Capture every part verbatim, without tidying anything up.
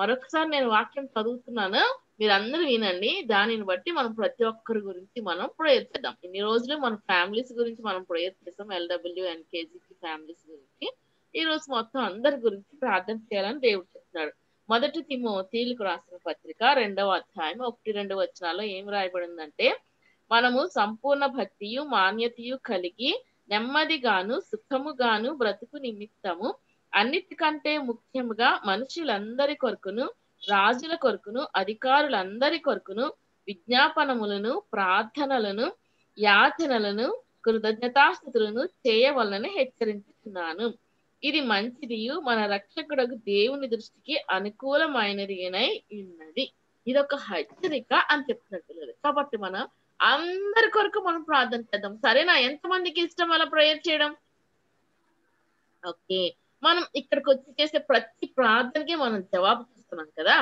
మరొకసారి నేను వాక్యం చదువుతున్నాను, మీరందరూ వినండి. దానిని బట్టి మనం ప్రతి ఒక్కరి గురించి మనం ప్రయత్నిద్దాం. ఇన్ని రోజులు మన ఫ్యామిలీస్ గురించి మనం ప్రయత్నిస్తాం, ఎల్డబ్ల్యూ అండ్ కేజీకి ఫ్యామిలీస్ గురించి. ఈ రోజు మొత్తం అందరి గురించి ప్రార్థన చేయాలని దేవుడు చెప్తున్నాడు. మొదటి తిమోతిలకు రాసిన పత్రిక రెండవ అధ్యాయం ఒకటి రెండు వచనాల్లో ఏం రాయబడిందంటే, మనము సంపూర్ణ భక్తియు మాన్యతయు కలిగి నెమ్మదిగాను సుఖముగాను బ్రతుకు నిమిత్తము అన్నిటికంటే ముఖ్యముగా మనుషులందరి కొరకును రాజుల కొరకును అధికారులందరి కొరకును విజ్ఞాపనములను ప్రార్థనలను యాచనలను కృతజ్ఞతాస్తుతులను చేయవలనని హెచ్చరించుతున్నాను. ఇది మంచిదియు మన రక్షకుడకు దేవుని దృష్టికి అనుకూలమైనదినై ఉన్నది. ఇది ఒక హెచ్చరిక అని చెప్తున్నట్టు. కాబట్టి మనం అందరి కొరకు మనం ప్రార్థన చేద్దాం. సరేనా? ఎంతమందికి ఇష్టం అలా ప్రేయర్ చేయడం? ఓకే, మనం ఇక్కడికి వచ్చి చేసే ప్రతి ప్రార్థనకి మనం జవాబు చూస్తున్నాం కదా.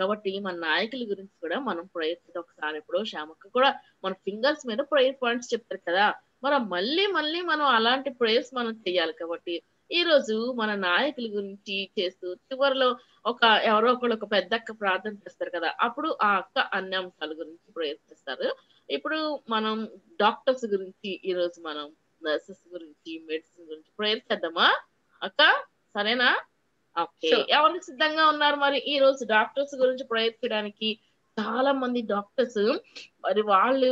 కాబట్టి మన నాయకుల గురించి కూడా మనం ప్రేయర్ చేద్దాం. ఒకసారి ఇప్పుడు శ్యామక్క కూడా మన ఫింగర్స్ మీద ప్రేయర్ పాయింట్స్ చెప్తారు కదా. మనం మళ్ళీ మళ్ళీ మనం అలాంటి ప్రేయర్స్ మనం చేయాలి. కాబట్టి ఈ రోజు మన నాయకుల గురించి చేస్తూ చివరిలో ఒక ఎవరో ఒకళ్ళు ఒక పెద్ద అక్క ప్రార్థన చేస్తారు కదా, అప్పుడు ఆ అక్క అన్ని అంశాల గురించి ప్రేయర్ చేస్తారు. ఇప్పుడు మనం డాక్టర్స్ గురించి, ఈ రోజు మనం నర్సెస్ గురించి, మెడిసిన్ గురించి ప్రేయర్ చేద్దామా అక్క? సరేనా? ఓకే, ఎవరు సిద్ధంగా ఉన్నారు? మరి ఈ రోజు డాక్టర్స్ గురించి ప్రయత్నించడానికి చాలా మంది డాక్టర్స్ మరి వాళ్ళు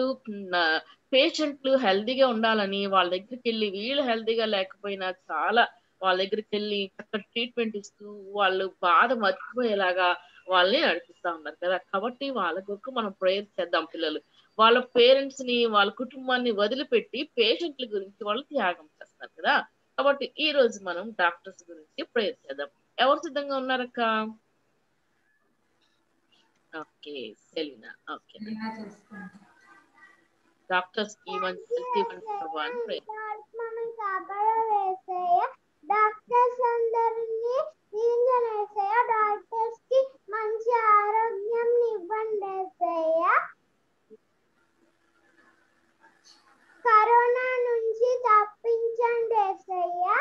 పేషెంట్లు హెల్దీగా ఉండాలని వాళ్ళ దగ్గరికి వెళ్ళి, వీళ్ళు హెల్దీగా లేకపోయినా చాలా వాళ్ళ దగ్గరికి వెళ్ళి అక్కడ ట్రీట్మెంట్ ఇస్తూ వాళ్ళు బాధ మర్చిపోయేలాగా వాళ్ళని నడిపిస్తా ఉన్నారు కదా. కాబట్టి వాళ్ళ కొరకు మనం ప్రేయర్ చేద్దాం. పిల్లలు వాళ్ళ పేరెంట్స్ ని వాళ్ళ కుటుంబాన్ని వదిలిపెట్టి పేషెంట్ల గురించి వాళ్ళు త్యాగం చేస్తారు కదా. కాబట్టి ఈ రోజు మనం డాక్టర్స్ గురించి ప్రేయర్ చేద్దాం. ఎవరు సిద్ధంగా ఉన్నారక్క? Okay, Selina. ఓకే, డాక్టర్స్ కి మంచి తీర్మానం ప్రేయర్. డాక్టర్స్ అందరినీ దీవించనేసయ్యా, డాక్టర్స్ కి మంచి ఆరోగ్యం ఇవ్వండి ఏసయ్యా. కరోనా నుంచి తప్పించండి ఏసయ్యా,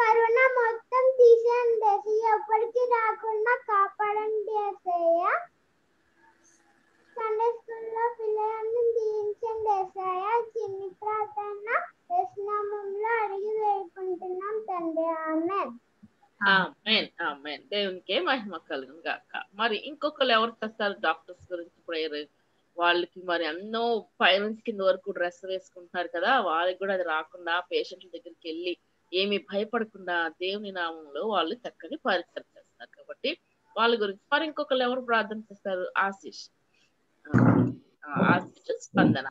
కరోనా మొత్తం తీసేయండి ఏసయ్యా, ఎప్పటికీ రాకుండా కాపాడండి ఏసయ్యా. సండే స్కూల్లో పిల్లలను దీవించండి ఏసయ్యా. చిన్ని ప్రార్థన యేసునామములో అడిగి వేడుకుంటున్నాం తండ్రి, ఆమేన్. ఆమేన్, ఆమేన్. దేవునికే మహిమ కలుగును గాక. మరి ఇంకొకరు ఎవరు చేస్తారు డాక్టర్స్ గురించి ప్రేయర్? వాళ్ళకి మరి ఎన్నో పైనుంచి కింద వరకు డ్రెస్ వేసుకుంటున్నారు కదా, వాళ్ళకి కూడా అది రాకుండా పేషెంట్ల దగ్గరికి వెళ్ళి ఏమి భయపడకుండా దేవుని నామంలో వాళ్ళు చక్కని పరిచయం చేస్తారు. కాబట్టి వాళ్ళ గురించి మరి ఇంకొకరు ఎవరు ప్రార్థన చేస్తారు? ఆశీష్. ఆశీష్ స్పందన,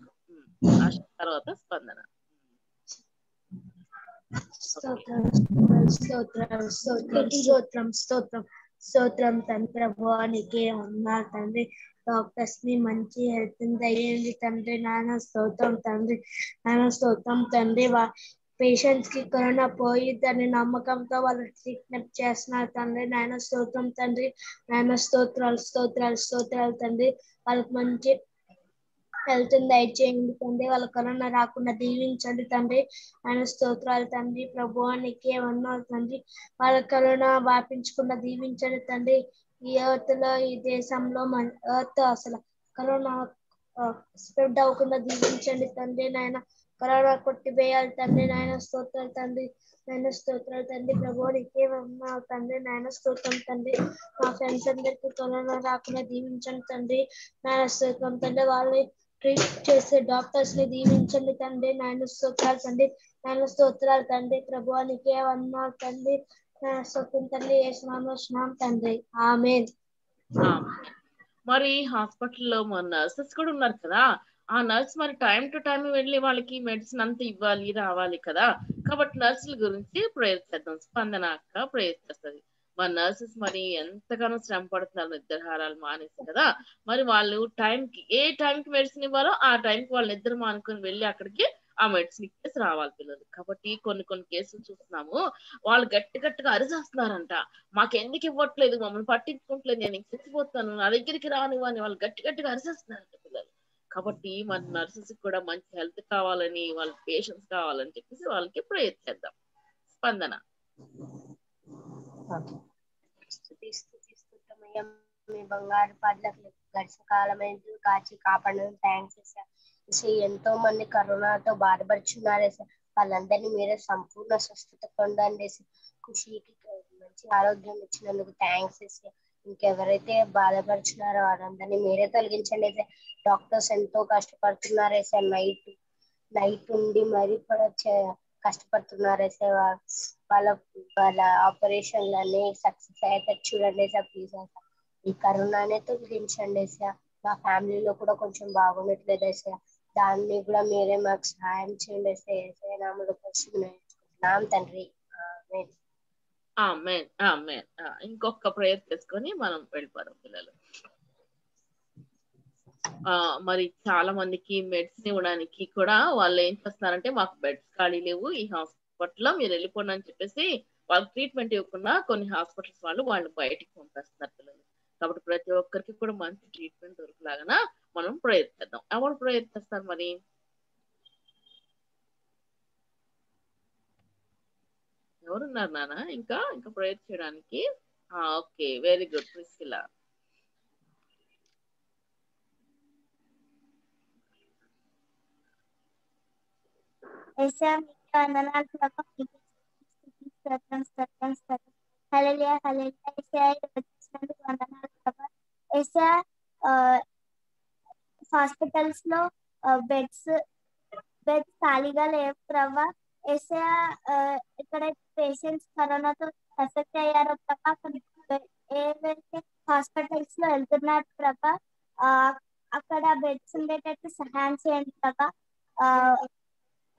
ఆశీష్ తర్వాత స్పందన. స్తోత్రం తండ్రి, నీకే ఉన్నారు తండ్రి. డాక్టర్స్ ని మంచి హెల్త్ దయ్యండి తండ్రి నాన్న, స్తోత్రం తండ్రి నాన్న, స్తోత్రం తండ్రి. పేషెంట్స్ కి కరోనా పోయిద్దని నమ్మకంతో వాళ్ళు ట్రీట్మెంట్ చేస్తున్నారు తండ్రి నాయన, స్తోత్రం తండ్రి నాయన, స్తోత్రాలు స్తోత్రాలు స్తోత్రాలు తండ్రి. వాళ్ళకి మంచి హెల్త్ దయచేయండి తండ్రి, వాళ్ళ కరోనా రాకుండా దీవించండి తండ్రి ఆయన, స్తోత్రాలు తండ్రి. ప్రభువానికి ఉన్నారు తండ్రి, వాళ్ళ కరోనా వ్యాపించకుండా దీవించండి తండ్రి. ఈ ఎర్త్ లో ఈ దేశంలో మన ఎర్త్ అసలు కరోనా స్ప్రెడ్ అవ్వకుండా దీవించండి తండ్రి నాయన, కరోనా కొట్టివేయాలి తండ్రి నాయన, స్తోత్రాలు తండ్రి నాయన, స్తోత్రాలు తండ్రి. ప్రభువానికి ఉన్నారు తండ్రి నాయన, స్తోత్రం తండ్రి. మా ఫ్రెండ్స్ అందరికి కరోనా రాకుండా దీవించండి తండ్రి నాయన, స్తోత్రం తండ్రి. వాళ్ళని ట్రీట్ చేసే డాక్టర్స్ ని దీవించండి తండ్రి నాయన, స్తోత్రాలు తండ్రి నాయన, స్తోత్రాలు తండ్రి. ప్రభువానికి వందనాలు తండ్రి, స్తోత్రం తండ్రి, యేసునామమున తండ్రి, ఆమేన్. మరి హాస్పిటల్లో మన నర్సెస్ కూడా ఉన్నారు కదా, ఆ నర్స్ మరి టైం టు టైం వెళ్ళి వాళ్ళకి మెడిసిన్ అంతా ఇవ్వాలి రావాలి కదా. కాబట్టి నర్సుల గురించి ప్రేయర్ చేద్దాం. స్పందన అక్క ప్రేయర్ చేస్తుంది. మరి నర్సెస్ మరి ఎంతగానో శ్రమ పడుతున్నారు నిద్రహారాలు మానేసి కదా. మరి వాళ్ళు టైంకి ఏ టైంకి మెడిసిన్ ఇవ్వాలో ఆ టైంకి వాళ్ళు నిద్ర మానుకొని వెళ్ళి అక్కడికి ఆ మెడిసిన్ ఇచ్చేసి రావాలి పిల్లలు. కాబట్టి కొన్ని కొన్ని కేసులు చూస్తున్నాము, వాళ్ళు గట్టి గట్టిగా అరిచేస్తున్నారంట, మాకు ఎందుకు ఇవ్వట్లేదు, మమ్మల్ని పట్టించుకోవట్లేదు, నేను చచ్చిపోతాను, నా దగ్గరికి రానివ్వని వాళ్ళు గట్టి గట్టిగా అరిచేస్తున్నారంట పిల్లలు. కాబట్టి మన నర్సెస్ కూడా మంచి హెల్త్ కావాలని వాళ్ళ పేషెన్స్ కావాలని చెప్పేసి వాళ్ళకి ప్రేయర్ చేద్దాం. స్పందన. స్తుతి స్తుతి స్తుతమై కార్యము బంగారు పడలకు గడిచిన కాలమందు కాచి కాపాడను థాంక్స్ సార్. ఇసే ఎంతో మంది కరోనాతో బాధపడుచున్నారు సార్. వాళ్ళందరినీ మీరే సంపూర్ణ స్వస్థత పొందండి సార్. ఖుషీకి మంచి ఆరోగ్యం ఇచ్చినందుకు థాంక్స్ సార్. ఇంకెవరైతే బాధపడుచున్నారో వాళ్ళందరినీ మీరే తొలగించండి సార్. డాక్టర్స్ ఎంతో కష్టపడుతున్నారు సార్. నైట్ నైట్ ఉండి మరీ కూడా కష్టపడుతున్నారు సార్. వాళ్ళ వాళ్ళ ఆపరేషన్లు అన్ని సక్సెస్ అయ్యేటట్టు చూడండి సార్. ప్లీజ్ సార్ ఈ కరోనానే తొలగించండి సార్. మా ఫ్యామిలీలో కూడా కొంచెం బాగుండట్లేదు సార్. దాన్ని కూడా మీరే మాకు సహాయం చేయండి సార్. ఏసే నామములో ప్రార్థిస్తున్నాం తండ్రి, ఆమేన్ ఆమేన్ ఆమేన్. ఇంకొక ప్రేయర్ చేసుకొని మనం వెళ్ళిపోదాం పిల్లలు. ఆ మరి చాలా మందికి మెడిసిన్ ఇవ్వడానికి కూడా వాళ్ళు ఏం చేస్తున్నారంటే, మాకు బెడ్స్ ఖాళీ లేవు ఈ హాస్పిటల్ లో, మీరు వెళ్ళిపోండి అని చెప్పేసి వాళ్ళు ట్రీట్మెంట్ ఇవ్వకుండా కొన్ని హాస్పిటల్స్ వాళ్ళు వాళ్ళు బయటికి పంపిస్తున్నారు పిల్లలు. కాబట్టి ప్రతి ఒక్కరికి కూడా మంచి ట్రీట్మెంట్ దొరికేలాగా మనం ప్రయత్నిద్దాం. ఎవరు ప్రయత్నిస్తారు మరి? ఎవరున్నారు నాన్న ఇంకా ఇంకా ప్రయత్నం చేయడానికి? Okay, very good Priscilla. ऐसा मेरा ननाद लगा कि सतन सतन सतन हालेलुया हालेलुया. ऐसा है बच्चों को ननाद लगा. ऐसा हॉस्पिटल्स लो बेड्स बेड खालीगा ले प्रभा. ऐसा ఇక్కడ పేషెంట్స్ కరోనా తో ఎఫెక్ట్ అయ్యారు ప్రభా. ఏవైతే హాస్పిటల్స్ లో వెళ్తున్నారు ప్రభా, అక్కడ బెడ్స్ ఉండేటట్టు సహాయం చేయండి ప్రభా.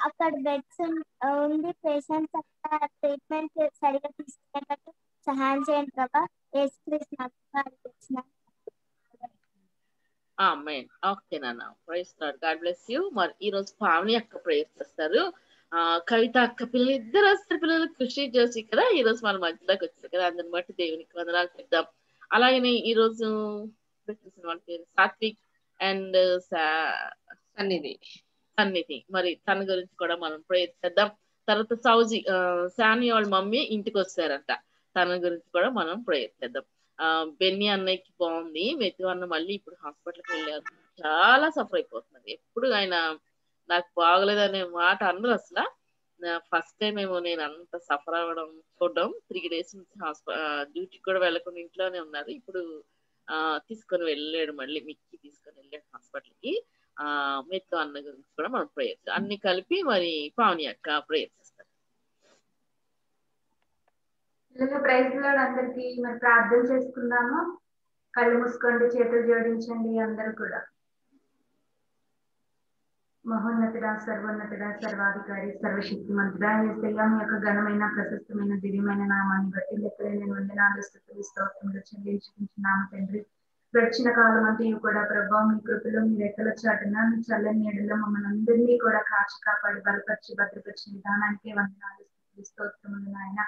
అక్కడ బెడ్స్ ఉంది, పేషెంట్స్ అక్కడ ట్రీట్మెంట్ సరిగా తీసుకునేటట్టు సహాయం చేయండి ప్రభా. ఆమేన్. ఓకే నాన్న, praise lord, God bless you. మరి ఈ రోజు పావని అక్క ప్రేయర్ చేస్తారు, ఆ కవిత అక్క, పిల్ల ఇద్దరు వస్తారు పిల్లలు. కృషి చేసి కదా ఈ రోజు మన మధ్యలోకి వచ్చారు కదా, అందరిని బట్టి దేవునికి వందనాలు చెప్దాం. అలాగే ఈ రోజు సాత్విక్ అండ్ సన్నిధి సన్నిధి మరి తన గురించి కూడా మనం ప్రేయర్ చేద్దాం. తర్వాత సౌజీ శాన్యుల్ మమ్మీ ఇంటికి వచ్చారంట, తన గురించి కూడా మనం ప్రేయర్ చేద్దాం. ఆ బెన్నీ అన్నయ్యకి బాగుంది, మెతు అన్న మళ్ళీ ఇప్పుడు హాస్పిటల్కి వెళ్ళారు, చాలా సఫర్ అయిపోతున్నారు. ఎప్పుడు ఆయన నాకు బాగలేదనే మాట అందరూ అసలు ఫస్ట్ టైం ఏమో నేను అంత సఫర్ అవ్వడం చూడడం. త్రీ డేస్ నుంచి హాస్పిటల్ డ్యూటీకి కూడా వెళ్ళకుండా ఇంట్లోనే ఉన్నారు. ఇప్పుడు ఆ తీసుకొని వెళ్ళాడు, మళ్ళీ మిక్కి తీసుకొని వెళ్ళాడు హాస్పిటల్కి. ఆ మెత్తు అన్న గురించి కూడా మనం ప్రయత్నం అన్ని కలిపి మరి పావని అక్క ప్రయత్నిస్తారు. అందరికి మరి ప్రార్థన చేసుకుందాము. కళ్ళు మూసుకోండి, చేతులు జోడించండి అందరు కూడా. మహోన్నతుడా, సర్వోన్నతుడా, సర్వాధికారి, సర్వశక్తిమంతుడా, యేసయ్యా మీ యొక్క ఘనమైన ప్రశస్తమైన దివ్యమైన నామాన్ని బట్టి లెక్కలేని వందనాలు స్తుతులు స్తోత్రములు చెల్లించుకుంటున్నాము తండ్రి. గడిచిన కాలం అంతా కూడా ప్రభా మీ కృపలో మీ రెక్కల చాటున మీ చల్లని నీడలో మమ్మల్ని అందరినీ కూడా కాచి కాపాడి బలపరిచి భద్రపరిచిన విధానానికి వందనాలు స్తోత్రములు నాయన.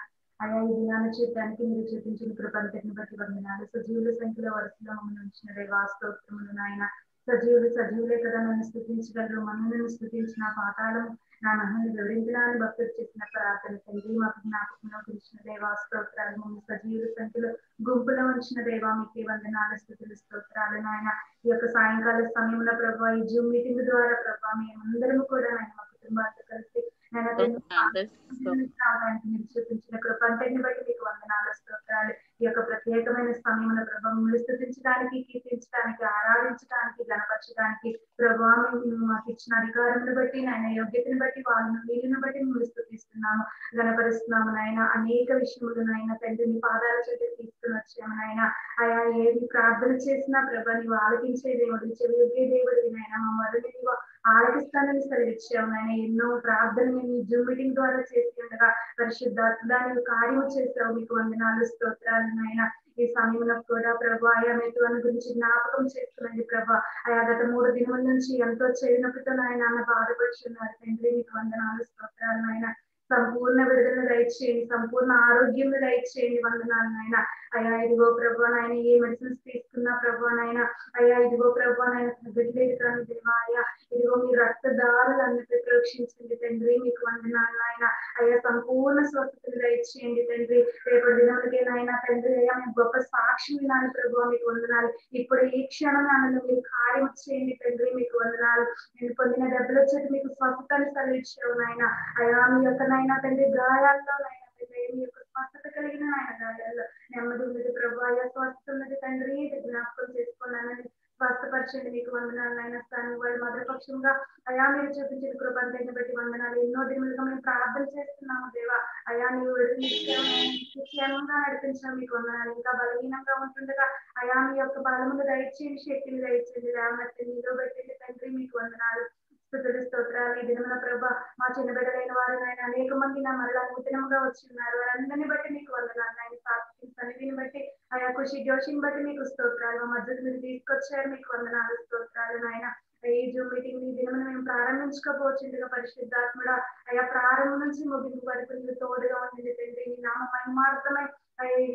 అలా ఈ దినాల చూడటానికి మీరు చూపించిన కృపంతటిని బట్టి వందనాలు. సజీవుల సంఖ్యలో వరుసలో మమ్మల్ని ఉంచిన దేవా స్తోత్రములు నాయన. సజీవులు సజీవులే కదా నన్ను స్థుతించగలరు, మనల్ని స్థుతించిన పాఠాలను నా మహిళను వివరించడానికి భక్తులు చేసిన ప్రార్థన తండ్రి. మాకు జ్ఞాపకంలో ఉంచిన దేవా స్తోత్రాలు. మమ్మల్ని సజీవుల సంఖ్యలో గుంపులో ఉంచిన దేవా మీకు వందనాలు స్తుతులు స్తోత్రాలు నాయన. ఈ యొక్క సాయంకాల సమయంలో ప్రభా ఈ జూమ్ మీటింగ్ ద్వారా ప్రభా మేమందరము కూడా ఆయన మా కుటుంబాలతో కలిసి రావడానికి మీరు చూపించిన కృపంతటిని బట్టి మీకు వందనాలు స్తోత్రాలు. ఈ యొక్క ప్రత్యేకమైన సమయంలో ప్రభావం స్థుతించడానికి, కీర్తించడానికి, ఆరాధించడానికి, గణపరచడానికి ప్రభావం మాకు ఇచ్చిన అధికారంను బట్టి నాయన, యోగ్యతను బట్టి వాళ్ళను వీళ్ళను బట్టి మేము స్థుతిస్తున్నాము, గణపరుస్తున్నాము నాయన. అనేక విషయములు నాయన తండ్రి మీ పాదాల చేతి తీసుకుని వచ్చాము నాయన. అయా ఏది ప్రార్థన చేసినా ప్రభా నీవు ఆలకించే దేవుడు, చెవియొగ్గే దేవుడివి నాయన. మా మొదటి నీవు ఆలకిస్తానని సెలవిచ్చాము నాయన. ఎన్నో ప్రార్థన మేము జూమ్ మీటింగ్ ద్వారా చేసి ఉండగా పరిశుద్ధాత్మ దాని కార్యము చేస్తావు, మీకు వందనాలు స్తోత్రాలు. ఈ సమయంలో కూడా ప్రభా ఆయా మెతువన్న గురించి జ్ఞాపకం చేస్తున్నది ప్రభా. ఆయా గత మూడు దినముల నుంచి ఎంతో చేయనప్పుతో నాయన బాధపడుచున్నారు తండ్రి, మీకు వందనాలు స్తోత్రాలు నాయన. संपूर्ण विद्ल दयचे संपूर्ण आरोग्य दयचे वंदना अया इधो प्रभु नयन ये मेडिसिन प्रभु नयन अया इधो प्रभु नयन तग्गट्लेदु देवा अया इधो मी रक्तदारुलन्नि प्रेक्षिंचंडि तंड्री मीकु वंदनालु नयन अया संपूर्ण स्वस्थतनु दयचेयंडि तंड्री रेपटि दिनमुलके नयन तंड्री अया मी गोप्प साक्षि विनानु प्रभु मीकु वंदनालु इप्पुडु ई क्षणं नन्नु मीरु कार्यं चेयंडि तंड्री मीकु वंदनालु नेनु पोंदिन दब्बल चेत मीकु स्वस्थतानि कलिगिंचु नयन अया मी योक्क नयन तंड्री गायाल्लो नयन तंड्री स्वस्थता कलिगिन नयन गायाल्लो నెమ్మది ప్రభు అయ్యా స్వస్థత ఉన్నది తండ్రి జ్ఞాపకం చేసుకున్నానని స్వస్థపరచండి మీకు వందనాలు నాయన. వాళ్ళ మధురపక్షంగా అయా మీరు చూపించిన కృపను బట్టి వందనాలు. ఎన్నో దినములుగా మేము ప్రార్థన చేస్తున్నాము దేవా. అయా నీవు క్షేమంగా నడిపించాము మీకు వందనాలు. ఇంకా బలహీనంగా ఉంటుండగా అయా మీ యొక్క బలమును దయచేయండి, శక్తిని దయచేయండి, రామత్తి నీలో పెట్టింది తండ్రి మీకు వందనాలు. స్తోత్రాలు. ఈ దినమున ప్రభా మా చిన్న బిడ్డలైన వారు నాయన అనేక మంది నా మరలా నూతనంగా వచ్చిన్నారు. వారందరినీ బట్టి మీకు వందనాలు నాయన. సన్నిధిని బట్టి ఆయా కృషి జోషిని బట్టి మీకు స్తోత్రాలు. మా మధ్యకు మీరు తీసుకొచ్చారు మీకు వందనాలు స్తోత్రాలు నాయన. ఈ జూమ్ మీటింగ్ ఈ దినమున మేము ప్రారంభించుకోపోవచ్చుగా పరిశుద్ధాత్ముడా ఆయా ప్రారంభం నుంచి ముగింపు వరకు మీరు తోడుగా ఉండండి తండ్రి. మీ నామ మహిమార్థమై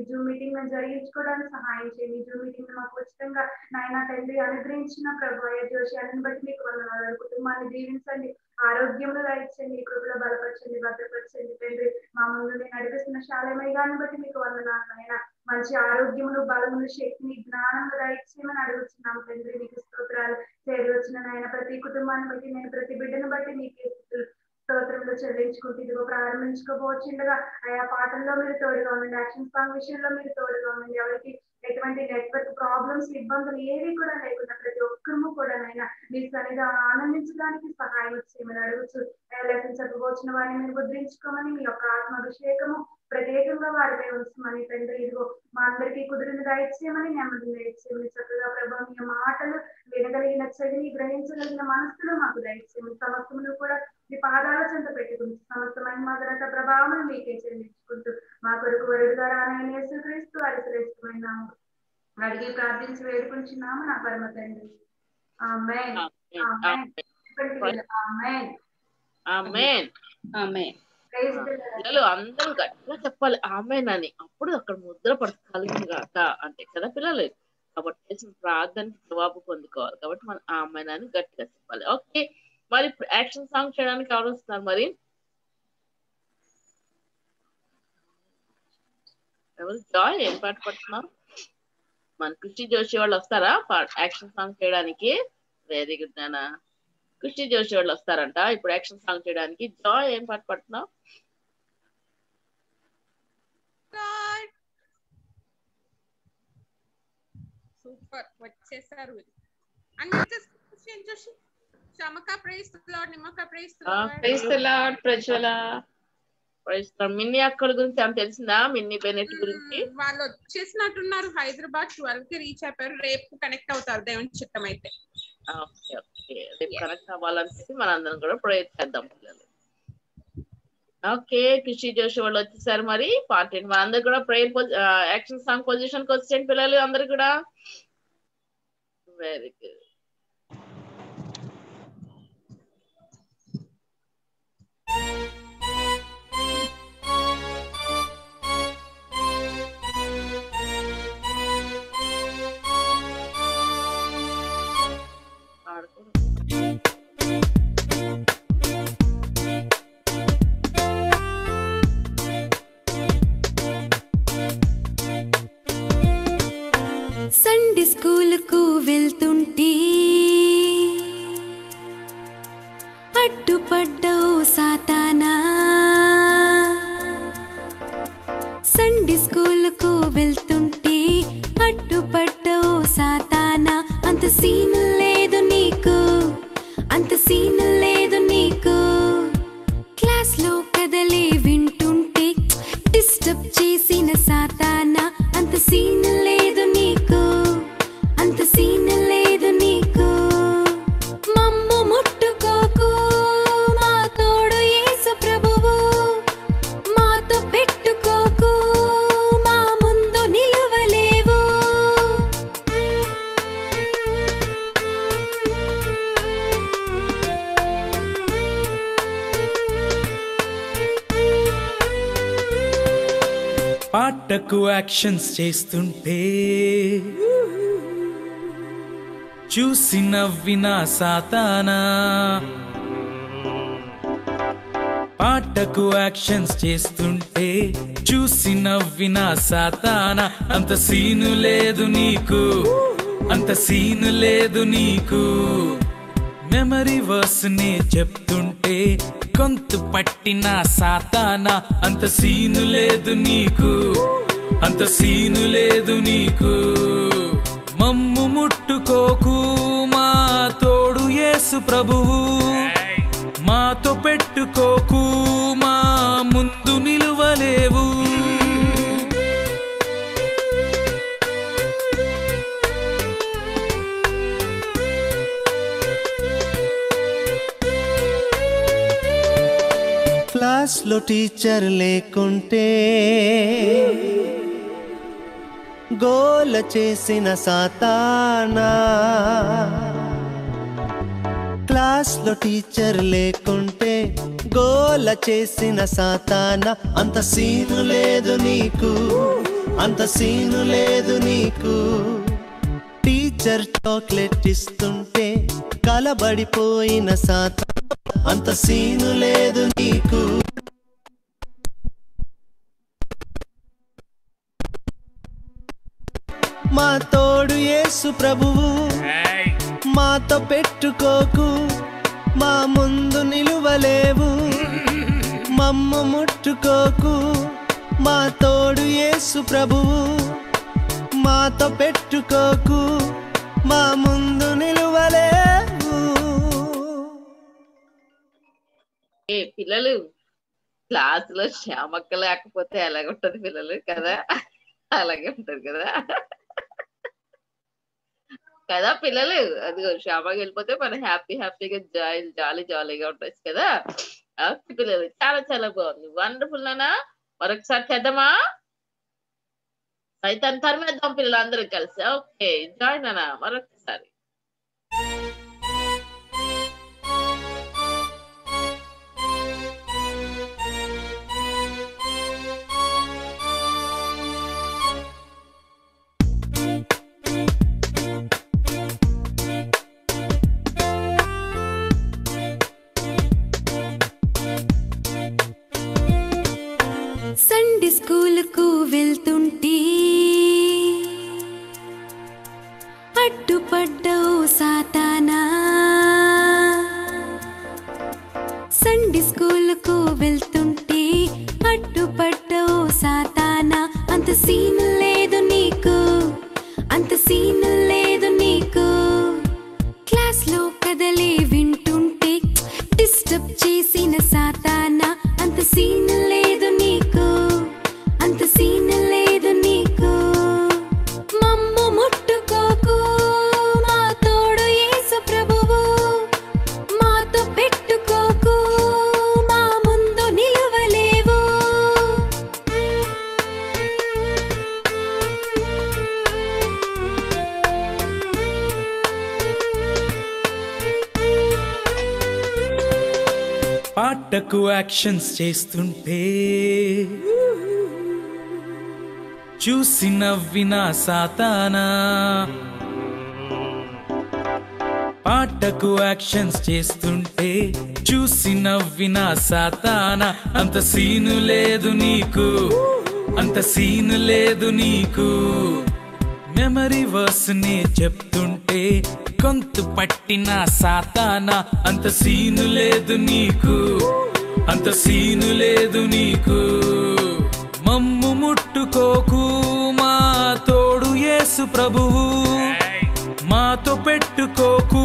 జూమ్ మీటింగ్ ను జరిగించుకోవడానికి సహాయం చేయండి. జూమ్ మీటింగ్ మాకు ఉచితంగా నాయన తండ్రి అనుగ్రహించిన ప్రభు జోషాన్ని బట్టి మీకు వందనాలు. కుటుంబాన్ని దీవించండి, ఆరోగ్యంలో దయచేయండి, కృపలో బలపరచండి, భద్రపరచండి తండ్రి. మా ముందు నడిపిస్తున్న శాలమయ్యని బట్టి మీకు వందనాలు నాయన. మంచి ఆరోగ్యములు, బలములు, శక్తిని, జ్ఞానము దయచేయమని అడుగుతున్నాము తండ్రి. మీకు స్తోత్రాలు. చేరి వచ్చిన నాయన ప్రతి కుటుంబాన్ని బట్టి నేను ప్రతి బిడ్డను బట్టి మీకు స్తోత్రంలో చెల్లించుకుంటూ ఇదిగో ప్రారంభించుకోపోవచ్చుండగా ఆయా పాటల్లో మీరు తోడుగా ఉండండి, యాక్షన్ సాంగ్ విషయంలో మీరు తోడుగా ఉండండి. ఎవరికి ఎటువంటి నెట్వర్క్ ప్రాబ్లమ్స్, ఇబ్బందులు ఏవి కూడా లేకుండా ప్రతి ఒక్కరూ కూడా నైనా మీ సరిగా ఆనందించడానికి సహాయం చేయమని అడుగుతూ లెసన్ చదువుకోవచ్చిన వారిని మీరు ముద్రించుకోమని మీ యొక్క ఆత్మాభిషేకము ప్రత్యేకంగా వారిపై ఉంచమని తండ్రి. ఇదిగో మా అందరికీ కుదిరిన దయచేయమని, నెమ్మది దయచేయమని, చక్కగా ప్రభావ మీ మాటలు వినగలిగిన చెవిని, గ్రహించగలిగిన మనసులో మాకు దయచేయమని, సమస్తమును కూడా మీ పాదాల చెంత పెట్టుకుని సమస్తమైన మా ఘనత ప్రభావం మీకే చెల్లించుకుంటూ మా కొరకు వరుడుగా రానైన యేసుక్రీస్తు వారి శ్రేష్టమైనాము అడిగి ప్రార్థించి వేడుకుంటున్నాము నా పరమ తండ్రి. ఆమేన్ ఆమేన్ ఆమేన్ ఆమేన్. పిల్లలు అందరూ గట్టిగా చెప్పాలి ఆమెన్ అని. అప్పుడు అక్కడ ముద్ర పడగలుగుతాం కదా అంటే కదా పిల్లలు. కాబట్టి చేసిన ప్రార్థనకి జవాబు పొందుకోవాలి. కాబట్టి మనం ఆమెన్ అని గట్టిగా చెప్పాలి. ఓకే, మరి ఇప్పుడు యాక్షన్ సాంగ్ చేయడానికి ఎవరు వస్తున్నారు? మరి ఎవరు జాయ్ ఏం పాట పడుతున్నారు? మన కృషి జోషి వాళ్ళు వస్తారా యాక్షన్ సాంగ్ చేయడానికి? వెరీ గుడ్ నానా. కృషి జోషి వాళ్ళు వస్తారంట ఇప్పుడు యాక్షన్ సాంగ్ చేయడానికి. జాయ్ ఏం పాట పడుతున్నావు? సూపర్ వచ్చేసారు. మిన్ని అక్కడ గురించి ఆమె తెలిసిందా? మిన్ని బెనెట్ గురించి వాళ్ళు వచ్చేసినట్టున్నారు. హైదరాబాద్ ట్వెల్వ్ కి రీచ్ అయిపోయారు. రేపు కనెక్ట్ అవుతారు దేవుని చిత్తం అయితే. ఓకే ఓకే, రేపు కనెక్ట్ అవ్వాలనిసి మనందరం కూడా ప్రయత్నిద్దాం పిల్లలు. ఓకే, కృషి జోషి వాళ్ళు వచ్చేసారు. మరి పార్టీ మనందరూ కూడా ప్రేయర్ యాక్షన్ సాంగ్ పొజిషన్ కి వచ్చేయండి పిల్లలు అందరు కూడా. Very good. సండే స్కూల్ కు వెళ్తుంటే అడ్డుపడ్డావు సాతానా. సండే స్కూల్ కు వెళ్తుంటే అడ్డుపడ్డావు సాతానా. అంత సీన్ లేదు నీకు, అంత సీన్ లేదు నీకు. క్లాస్ లో కదలే వింటుంటే డిస్టర్బ్ చేసిన సాతానా. అంత సీన్ లేదు నీకు, అంత సీన్ లేదు నీకు. మమ్ము ముట్టుకోకు, మా తోడు యేసు ప్రభువు. మాతో పెట్టుకోకు, మా ముందు నిలువలేవు. మాటకు యాక్షన్స్ చేస్తుంటే చూసి నవ్విన సాతానా, పాటకు యాక్షన్స్ చేస్తుంటే చూసి నవ్విన సాతానా, అంత సీను లేదు నీకు, అంత సీను లేదు నీకు. మెమరీ వర్స్ నే చెప్తుంటే గొంతు పట్టిన సాతానా, అంత సీను లేదు నీకు, అంత సీను లేదు నీకు. మమ్ము ముట్టుకోకు, మా తోడు యేసు ప్రభువు, మాతో పెట్టుకోకు, మా ముందు నిలువలేవు. క్లాస్ లో టీచర్ లేకుంటే గోల చేసిన సాతానా, క్లాస్ లో టీచర్ లేకుంటే గోల చేసిన సాతానా, అంత సీను లేదు నీకు, అంత సీను లేదు నీకు. టీచర్ చాక్లెట్ ఇస్తుంటే కలబడిపోయిన సాతానా, అంత సీను లేదు నీకు. మా తోడు యేసు ప్రభువు, మాతో పెట్టుకోకు, మా ముందు నిలువలేవు. మమ్ము ముట్టుకోకు, మా తోడు యేసు ప్రభువు, మాతో పెట్టుకోకు, మా ముందు నిలువలేవు. ఏ పిల్లలు క్లాసులో శ్యామక్క లేకపోతే ఎలాగుంటది పిల్లలు కదా, అలాగే ఉంటది కదా కదా పిల్లలు. అది శ్యామకి వెళ్ళిపోతే మనం హ్యాపీ హ్యాపీగా జాయ్ జాలీ జాలీగా ఉండొచ్చు కదా పిల్లలు. చాలా చాలా బాగుంది, వండర్ఫుల్ నానా. మరొకసారి చేద్దామా? అయితే తరిమేద్దాం పిల్లలు అందరూ కలిసి. ఓకే జాయ్ నానా మరొకసారి. స్కూలుకు వెళ్తుంటే అడ్డుపడ్డావు సాతానా, సండే స్కూలుకు వెళ్తుంటే అడ్డుపడ్డావు సాతానా, అంత సీన్ లేదు నీకు, అంత సీన్ లేదు నీకు. క్లాస్లో కదలే వింటుంటే డిస్టర్బ్ చేసిన సాతానా, అంత సీన్ లేదు నీకు, అంత సీన్ లేదు నీకు. మమ్ము ముట్టుకోకు, మా తోడు యేసు ప్రభువు, మాతో పెట్టుకోకు, మా ముందు నిలువలేవు. పాటకు యాక్షన్స్ చేస్తుంటే చూసి నవ్విన సాతానా, పాటకు యాక్షన్స్ చేస్తుంటే చూసి నవ్విన సాతానా, అంత సీను లేదు నీకు, అంత సీను లేదు నీకు. మెమరీ వర్స్ నే చెప్తుంటే గొంతు పట్టిన సాతానా, అంత సీను లేదు నీకు, అంత సీను లేదు నీకు. మమ్ము ముట్టుకోకు, మా తోడు యేసు ప్రభువు, మాతో పెట్టుకోకు,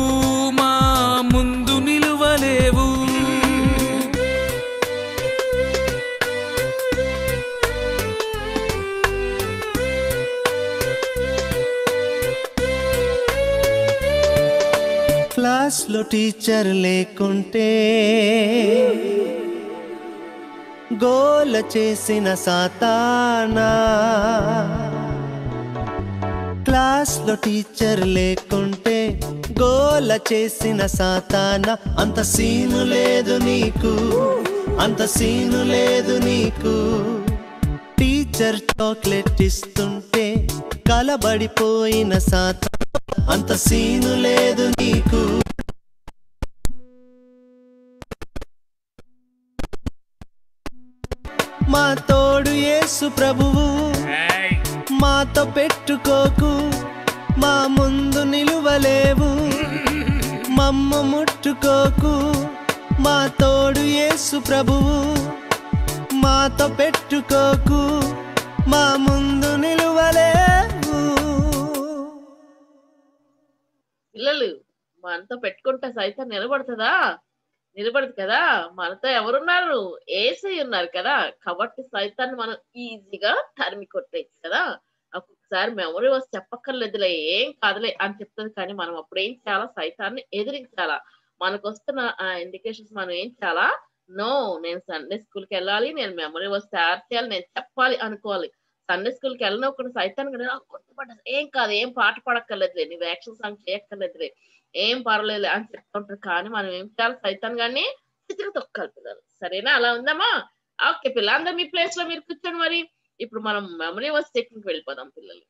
మా ముందు నిలువలేవు. క్లాస్లో టీచర్ లేకుంటే గోల చేసిన సాతానా, క్లాస్లో టీచర్ లేకుంటే గోల చేసిన సాతానా, అంత సీను లేదు నీకు, అంత సీను లేదు నీకు. టీచర్ చాక్లెట్ ఇస్తుంటే కలబడిపోయిన సాతం అంత సీను లేదు నీకు మా తోడు యేసు ప్రభువు మాతో పెట్టుకోకు మా ముందు నిలువలేవు మమ్మ ముట్టుకోకు మా తోడు యేసు ప్రభువు మాతో పెట్టుకోకు మా ముందు నిలువలేవు పిల్లలు మనతో పెట్టుకుంటే సైతం నిలబడతదా నిలబడదు కదా మనతో ఎవరున్నారు ఏసై ఉన్నారు కదా కాబట్టి సైతాన్ని మనం ఈజీగా తరిమి కొట్టేయచ్చు కదా ఒక్కొక్కసారి మెమరీ వస్తే చెప్పక్కర్లేదులే ఏం కాదులే అని చెప్తుంది కానీ మనం అప్పుడు ఏం చేయాలా సైతాన్ని ఎదిరించాలా మనకు వస్తున్న ఇండికేషన్స్ మనం ఏం చేయాలా నో నేను సండే స్కూల్కి వెళ్ళాలి నేను మెమరీ వస్తే యాడ్ చేయాలి నేను చెప్పాలి అనుకోవాలి సండే స్కూల్కి వెళ్ళిన ఒకటి సైతాన్ని గుర్తుపడ్డా ఏం కాదు ఏం పాట పడక్కర్లేదులే నువ్వు యాక్షన్ సాంగ్ చేయక్కర్లేదులే ఏం పర్లేదు అని చెప్తుంటారు కానీ మనం ఏం చేయాలి సైతాన్ గాని చిత్ర తొక్కాలి పిల్లలు సరేనా అలా ఉందమ్మా ఓకే పిల్ల అందరు మీ ప్లేస్ లో మీరు కూర్చోండి మరి ఇప్పుడు మనం మెమరీ వర్స్ టెక్నిక్ వెళ్ళిపోదాం పిల్లలు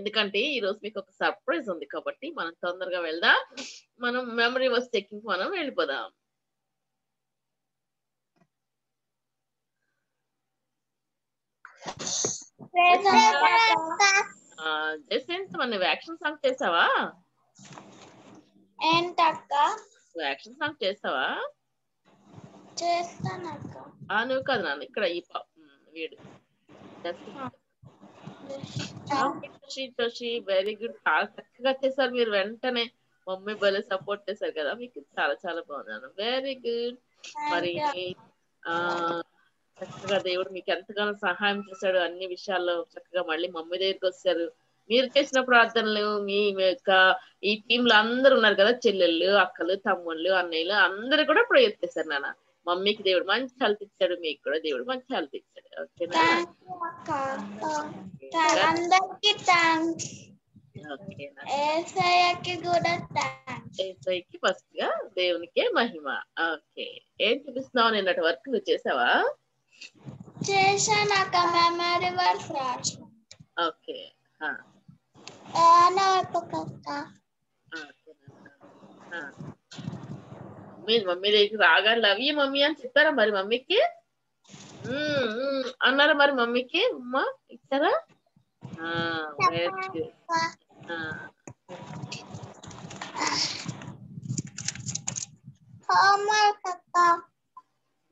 ఎందుకంటే ఈ రోజు మీకు ఒక సర్ప్రైజ్ ఉంది కాబట్టి మనం తొందరగా వెళ్దాం మనం మెమరీ వర్స్ టెక్నిక్ మనం వెళ్ళిపోదాం జస్ట్ మన యాక్షన్ సాంగ్ చేసావా యాక్షన్ సాంగ్ చేస్తావా నువ్వు కాదు నాన్న ఇక్కడ ఈ వీడు వెరీ గుడ్ చాలా చక్కగా చేశారు మీరు వెంటనే మమ్మీ భలే సపోర్ట్ చేశారు కదా మీకు చాలా చాలా బాగున్నాను వెరీ గుడ్ మరి ఆ చక్కగా దేవుడు మీకు ఎంతగానో సహాయం చేశాడు అన్ని విషయాల్లో చక్కగా మళ్ళీ మమ్మీ దగ్గరికి వచ్చారు మీరు చేసిన ప్రార్థనలు మీ యొక్క ఈ టీమ్ లో అందరు ఉన్నారు కదా చెల్లెళ్ళు అక్కలు తమ్ముళ్ళు అన్నయ్యలు అందరు కూడా ప్రేయర్ చేశారు నాన్న మమ్మీకి దేవుడు మంచి హెల్త్ ఇచ్చాడు మీకు కూడా దేవుడు మంచి హెల్త్ ఇచ్చాడు ఓకేనాకి ఫస్ట్ గా దేవునికే మహిమ ఓకే ఏం చూపిస్తున్నావు నిన్నటి వర్క్ నువ్వు చేసావా ఓకే మమ్మీ దగ్గర రాగాలి అవి మమ్మీ అని చెప్పారా మరి మమ్మీకి అన్నారా మరి మమ్మీకి అమ్మా ఇచ్చారా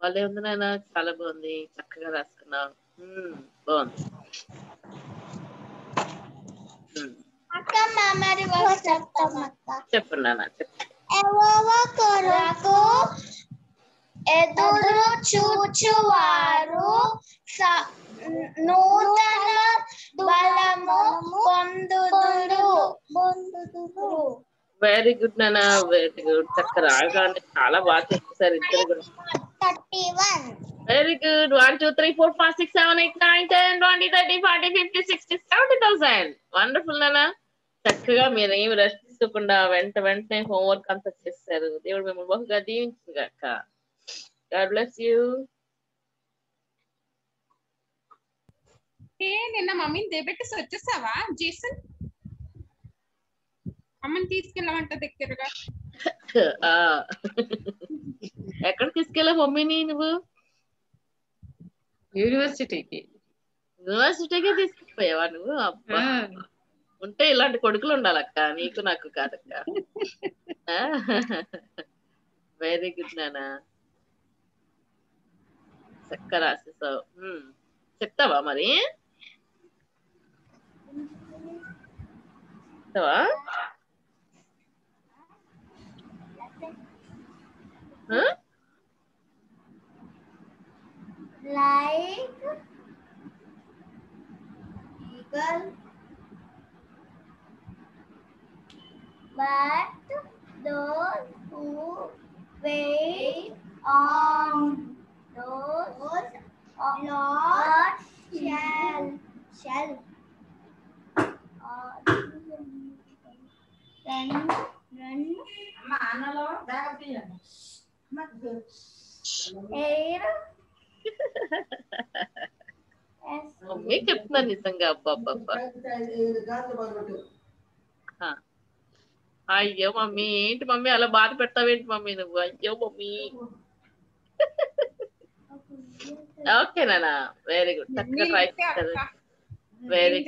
వాళ్ళే ఉంది నాయన చాలా బాగుంది చక్కగా రాసుకున్నావు బాగుంది ఎవకొరకు ఎదురు చూచువారు నూతన బలము పొందుదురు వెరీ గుడ్ నానా వెరీ గుడ్ చక్కగా రాగానే చాలా బాగా చెప్పేశారు ఇద్దరు కూడా very good one two three four five six seven eight nine ten twenty thirty forty fifty sixty seventy thousand wonderful nana చక్కగా మీరు ఏమి రెస్ట్ తీసుకోకుండా వెంట వెంటనే హోంవర్క్ అంతా చేస్తారు దేవుడు మిమ్మల్ని బహుగా దీవించు గాక God bless you ఏ నిన్న మమ్మీని దేబెట్టేసి వచ్చేసావా జేసన్ అమ్మని తీసుకెళ్ళమంట దగ్గరగా ఎక్కడ తీసుకెళ్ళా మమ్మీని నువ్వు యూనివర్సిటీకి యూనివర్సిటీకి తీసుకెళ్ళిపోయావా నువ్వు అబ్బా ఉంటే ఇలాంటి కొడుకులు ఉండాలక్క నీకు నాకు కాదక్క వెరీ గుడ్ నానా చక్క రాసేసావు చెప్తావా మరి చెప్తావా like eagle but those who wait on those Lord shall shall then run manalo dagadiya mat air mummy చెప్తున్నారు నిజంగా. అబ్బాబ్బా అయ్యో మమ్మీ ఏంటి మమ్మీ అలా బాధ పెడతావేంటి మమ్మీ నువ్వు, అయ్యో మమ్మీ. ఓకే నానా వెరీ గుడ్, చక్కగా ట్రై చేస్తారు. వెరీ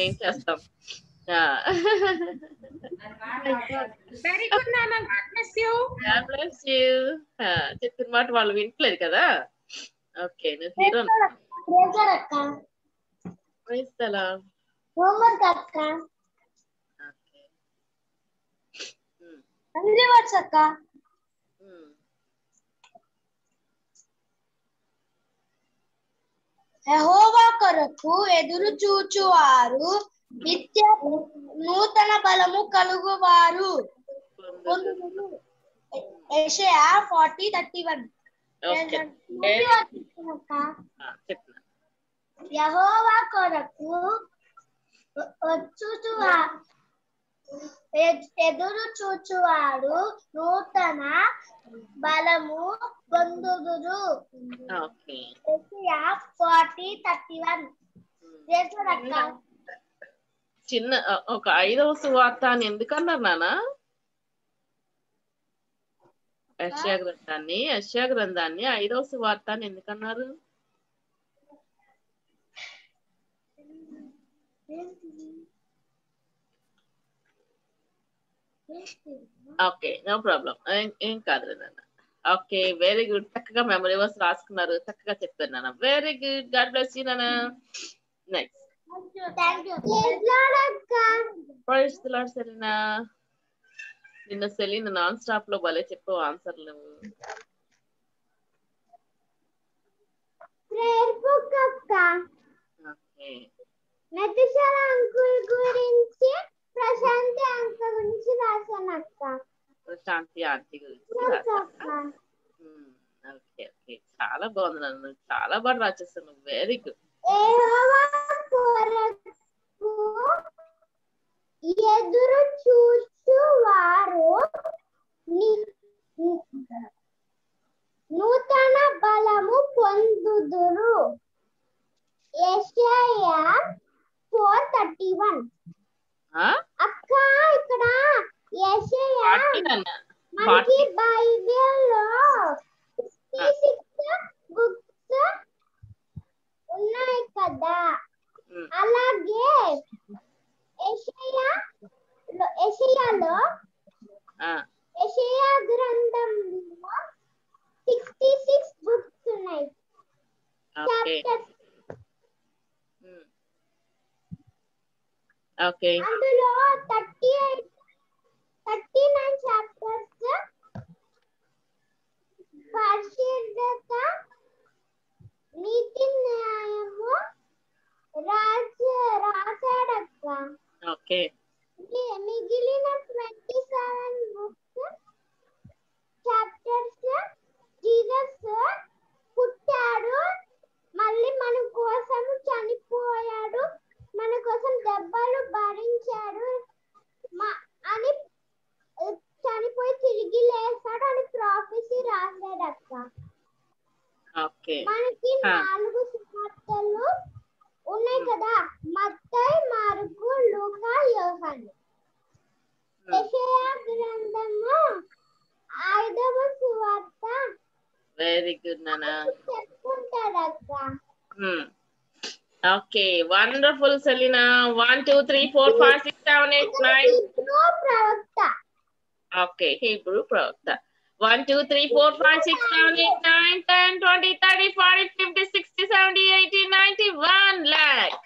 ఏం చేస్తాం. చెప్పిన మాట వాళ్ళు వింటలేదు కదా. ఓకే నువ్వు హీరో యెహోవా కొరకు ఎదురు చూచువారు నిత్య నూతన బలము కలుగువారు. యెషయా నలభై ఒకటి యెహోవా కొరకు ఎదురు చూచువాడు నూతన బలము పొందుదురు. చిన్న ఒక ఐదవ సువార్త అని ఎందుకన్నారు నానా? యెషయా గ్రంథాన్ని యెషయా గ్రంథాన్ని ఐదవ సువార్త అని ఎందుకన్నారు? ఓకే నో ప్రాబ్లం, ఏం కాదు నాన్న. ఓకే వెరీ గుడ్, చక్కగా మెమరీ వర్స్ రాసుకున్నారు, చక్కగా చెప్పారు నాన్న. Very good, God bless you నాన్న. Next praise the Lord Selina. నిన్న సెలీనా నాన్ స్టాప్ లో భలే చెప్పావు ఆన్సర్లు. ప్రేయర్ బుక్ అక్క. ఓకే నదిశాల అంకుల్ గురించి ప్రశాంతి అంక గురించి రాశాను అక్క. ప్రశాంతి ఆంటీ గురించి చాలా బాగుంది నన్ను, చాలా బాగా రాసేసాను. Very good. ఎదురు చూచువారు నూతన బలము పొందుదురు. యెషయా నాలుగు ముప్పై ఒకటి అక్క. ఇక్కడ యెషయా మనకి బైబిల్లో సిక్స్ బుక్స్ ఉన్నాయి కదా, అలాగే యెషయా యెషయాలో యెషయా గ్రంథంలో అరవై ఆరు బుక్స్ ఉన్నాయి, చాప్టర్స్. ఓకే అందులో ముప్పై ఎనిమిది చాప్టర్స్ పరిశుద్ధత, నీతి, న్యాయము రాజ రాసాడక్క. ఓకే మిగిలిన ఇరవై ఏడు బుక్స్ చాప్టర్స్ జీసస్ పుట్టాడు, మళ్ళీ మన కోసం చనిపోయాడు, మన కోసం దెబ్బలు భరించాడు అని, చనిపోయి తిరిగి లేస్తాడు అని ప్రొఫెసీ రాశాడు అక్క. మనకి నాలుగు సువార్తలు ఉన్నాయి కదా, మత్తయి, మార్కు, లూకా, యోహాను. యెషయా గ్రంథము ఐదవ సువార్త. వెరీ గుడ్ నానా, చెప్పుకుంటాడు అక్క. Okay, wonderful, Selena. One, two, three, four, five, six, seven, eight, nine. Hebrew pravakta. Okay, Hebrew pravakta. One, two, three, four, five, six, seven, eight, nine, ten, twenty, thirty, forty, fifty, sixty, seventy, eighty, ninety, one lakh.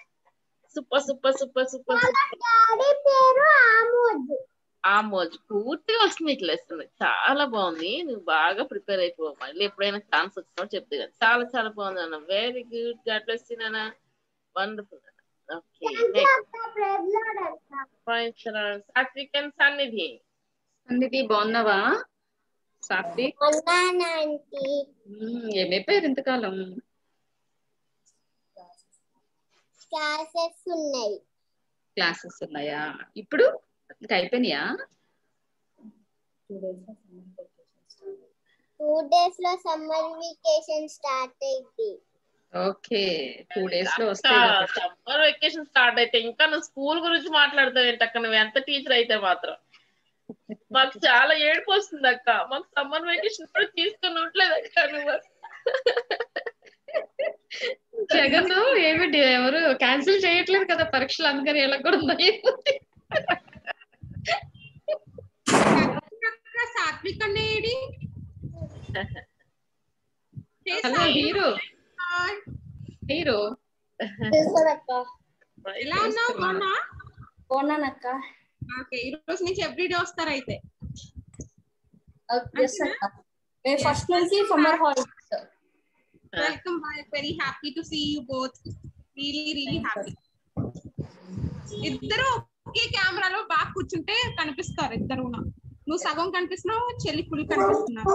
Super, super, super, super. Mala daddy peru Amod. Amod, పూర్తి వచ్చినట్లు వస్తుంది, చాలా బాగుంది. నువ్వు బాగా prepare అయిపోవాలి, మళ్ళీ ఎప్పుడైనా ఛాన్స్ వచ్చినా చెప్తే కదా. చాలా చాలా బాగుంది అన్న, very good, God bless you నాన్న. Wonderful. Okay. Next. Satvik and Sannidhi. Sannidhi, బాగున్నావా? సాత్విక్ బాగున్నా ఆంటీ. ఏమైపోయారు ఇంతకాలం? క్లాసెస్ ఉన్నాయి. క్లాసెస్ ఉన్నాయా ఇప్పుడు? అయిపోయినాయా? టూ డేస్ లో సమ్మర్ వెకేషన్ స్టార్ట్ అయింది. ఓకే టూ డేస్ లో వస్తాయి సమ్మర్ వెకేషన్ స్టార్ట్ అయితే ఇంకా నా స్కూల్ గురించి మాట్లాడతాం ఏంటక్క నువ్వు ఎంత టీచర్ అయితే మాత్రం మాకు చాలా ఏడుపు వస్తుంది అక్క మాకు సమ్మర్ వెకేషన్ కూడా తీసుకునట్లేదు అక్క నువ్వు జగన్ ఏమి ఎవరు క్యాన్సిల్ చేయట్లేదు కదా పరీక్షలు అందుకని ఎలా కూడా ఉన్నాయి సాత్విక్ అన్న ఏడి హీరో హీరో చేసారక్క ఎలా ఉన్నావు బాగున్నా బాగున్నానక్క ఓకే ఈ రోజు నుంచి ఎవ్రీ డే వస్తారు అయితే ఓకే అక్క మే ఫస్ట్ నుంచి summer holidays welcome bye very happy to see you both really really happy ఇద్దరు ఒకే కెమెరాలో బాగా కూర్చుంటే కనిపిస్తారు ఇద్దరునా నువ్వు సగం కనిపిస్తున్నావు చెల్లి పులి కనిపిస్తున్నావు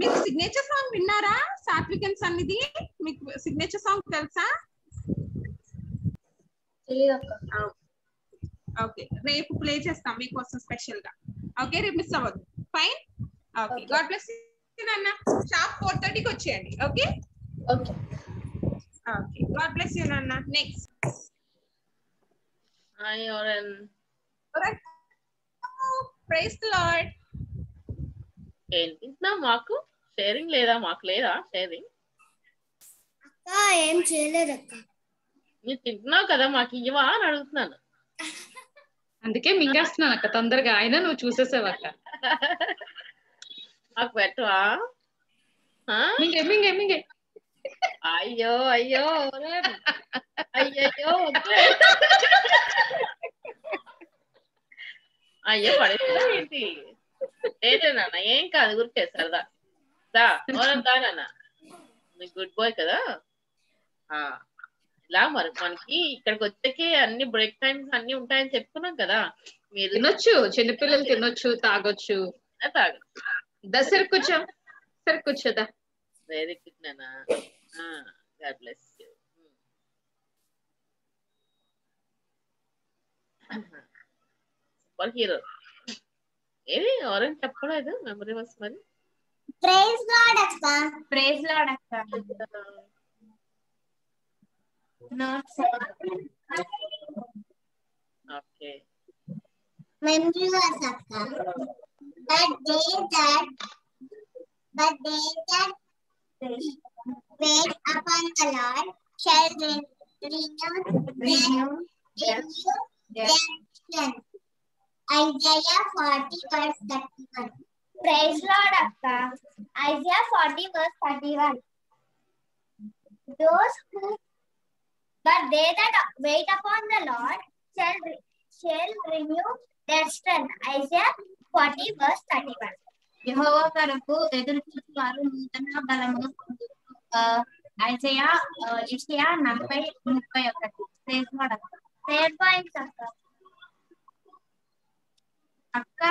మీకు సిగ్నేచర్ సాంగ్ విన్నారా సాత్విక్ అండ్ సన్నిధి మీకు సిగ్నేచర్ సాంగ్ తెలుసా ఓకే రేపు ప్లే చేస్తాం మీకోసం స్పెషల్ గా ఓకే రేపు మిస్ అవ్వదు fine okay God bless you నాన్న షార్ప్ ఫోర్ థర్టీ కి వచ్చేయండి okay okay okay God bless you నాన్న next hi Oren Oren praise the lord ఏంటినా మాకు షేరింగ్ లేదా మాకు లేదా షేరింగ్ అక్క ఏం చేయలేదు అక్క నేను తింటున్నావు కదా మాకు ఇవ్వా అని అడుగుతున్నాను అందుకే మింగేస్తున్నాను అక్క తొందరగా అయినా నువ్వు చూసేసావు అక్క మాకు పెట్టవా మింగే మింగే మింగే అయ్యో అయ్యో అయ్యో అయ్యో పడేదా ఏంటి లేదే నాన్న ఏం కాదు గురికే సరదా దా నాన్న నీకు గుడ్ బాయ్ కదా ఇలా మరి మనకి ఇక్కడికి వచ్చేకి అన్ని బ్రేక్ టైమ్స్ అన్ని ఉంటాయని చెప్పుకున్నాం కదా మీరు తినొచ్చు చిన్నపిల్లలు తినొచ్చు తాగొచ్చు తాగొచ్చు దా సరే కూర్చో సరే కూర్చోదా వెరీ గుడ్ నాన్న God bless you super hero ఏది ఎవరైనా చెప్పలేదు మెమరీ వాస్ మరి ప్రైజ్ లార్డ్ అక్క ప్రైజ్ లార్డ్ అక్క నాట్ ఓకే మెమరీ వాస్ అక్క but they that but they that wait upon the Lord shall renew renew their strength Isaiah forty verse thirty-one. Praise Lord Akka. Isaiah forty verse thirty-one. Those who, but they that wait upon the Lord shall shall renew their strength. Isaiah forty verse thirty-one. Jehovah Karuku edur chustu varu nutana balamu uh, Isaiah uh, Isaiah forty verse thirty-one. Praise Lord Akka. Prayer points Akka. అక్క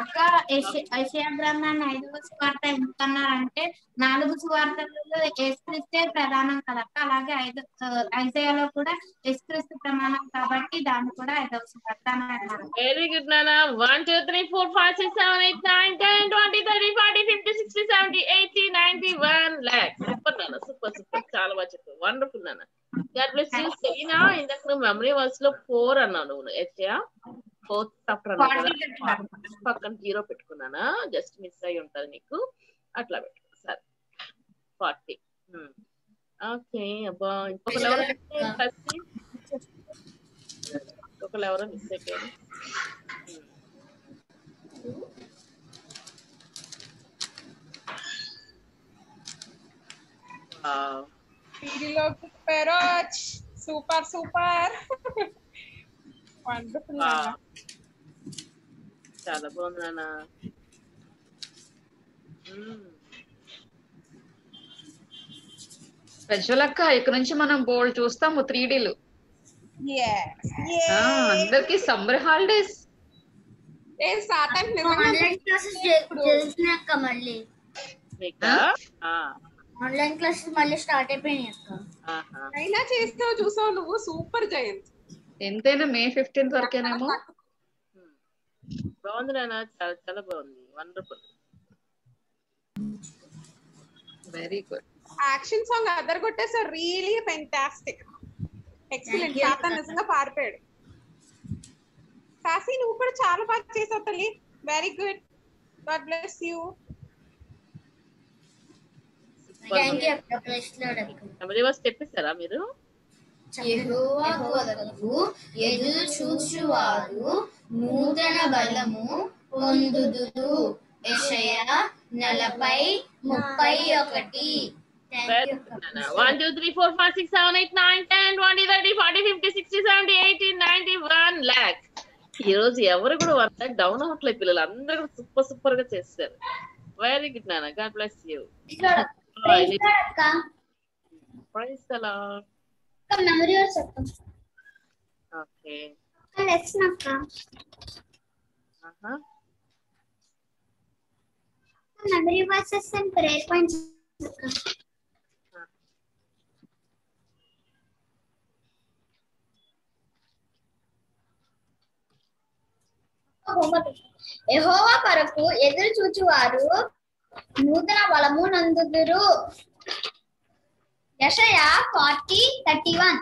అక్క యెషయా గ్రంథాన్ని ఐదవ సువార్త ఎందుకన్నారంటే నాలుగు సువార్తలలో యేసుక్రీస్తే ప్రధానం కదా అలాగే ఐదు ఐజయాలో కూడా యేసుక్రీస్తు ప్రమాణం కాబట్టి దాన్ని కూడా ఐదవ సువార్త అన్నారు వెరీ గుడ్ నాన్న one two three four five six seven eight nine ten twenty thirty forty fifty sixty seventy eighty ninety one లక్ష సూపర్ నాన్న సూపర్ సూపర్ చాలా బాగా చెప్పు వండర్ఫుల్ నాన్న God bless you Selena ఇందాక నువ్వు మెమరీ వర్స్ లో ఫోర్ అన్నావు నువ్వు యెషయా ఫోర్త్ చాప్టర్ అన్నావు పక్కన జీరో పెట్టుకున్నానా జస్ట్ మిస్ అయ్యి ఉంటది నీకు అట్లా పెట్టుకో సరే ఫార్టీ ఓకే అబ్బా ఇంకొకరు ఇంకొకరు ఎవరో మిస్ అయిపోయారు సూపర్ సూపర్ వండర్ఫుల్ చాలా బాగుంది నాన్న స్పెషల్ అక్క ఇక్కడ నుంచి మనం బోల్డ్ చూస్తాము త్రీ డీలు అందరికి సమ్మర్ హాలిడేస్ మళ్ళీ ఆన్లైన్ క్లాస్ మళ్ళీ స్టార్ట్ అయిపోయింది అక్క అయినా చేస్తావు చూసావు నువ్వు సూపర్ జయంత్ ఎంతైనా మే ఫిఫ్టీన్త్ వరకేనేమో బాగుంది నాన్న చాలా చాలా బాగుంది wonderful Very good. Action song Adargotte is really fantastic. Excellent. Tata nisanna parped. Kasi nu kuda chaala baga chesavu tali. Very good. God bless you. Thank you. Everybody was cheppesara meeru. యెహోవాకు ఎదురు చూచువారు నూతన బలము పొందుదురు. యెషయా నలభై ముప్పై ఒకటి. one two three four five six seven eight nine ten twenty thirty forty fifty sixty seventy eighty ninety one lakh. ఈ రోజు ఎవరు కూడా వస్తా డౌన్ అవట్లే పిల్లలు అందరూ సూపర్ సూపర్ గా చేస్తారు. వెరీ గుడ్ నాన్న. God bless you. Praise the అక్క. Praise the lord. Memory or something. Okay. Let's not come. Uh huh. Memory verses and prayer points. యెహోవా కొరకు ఎదురు చూచువారు నూతన బలము నందుదురు. యెషయా forty thirty-one.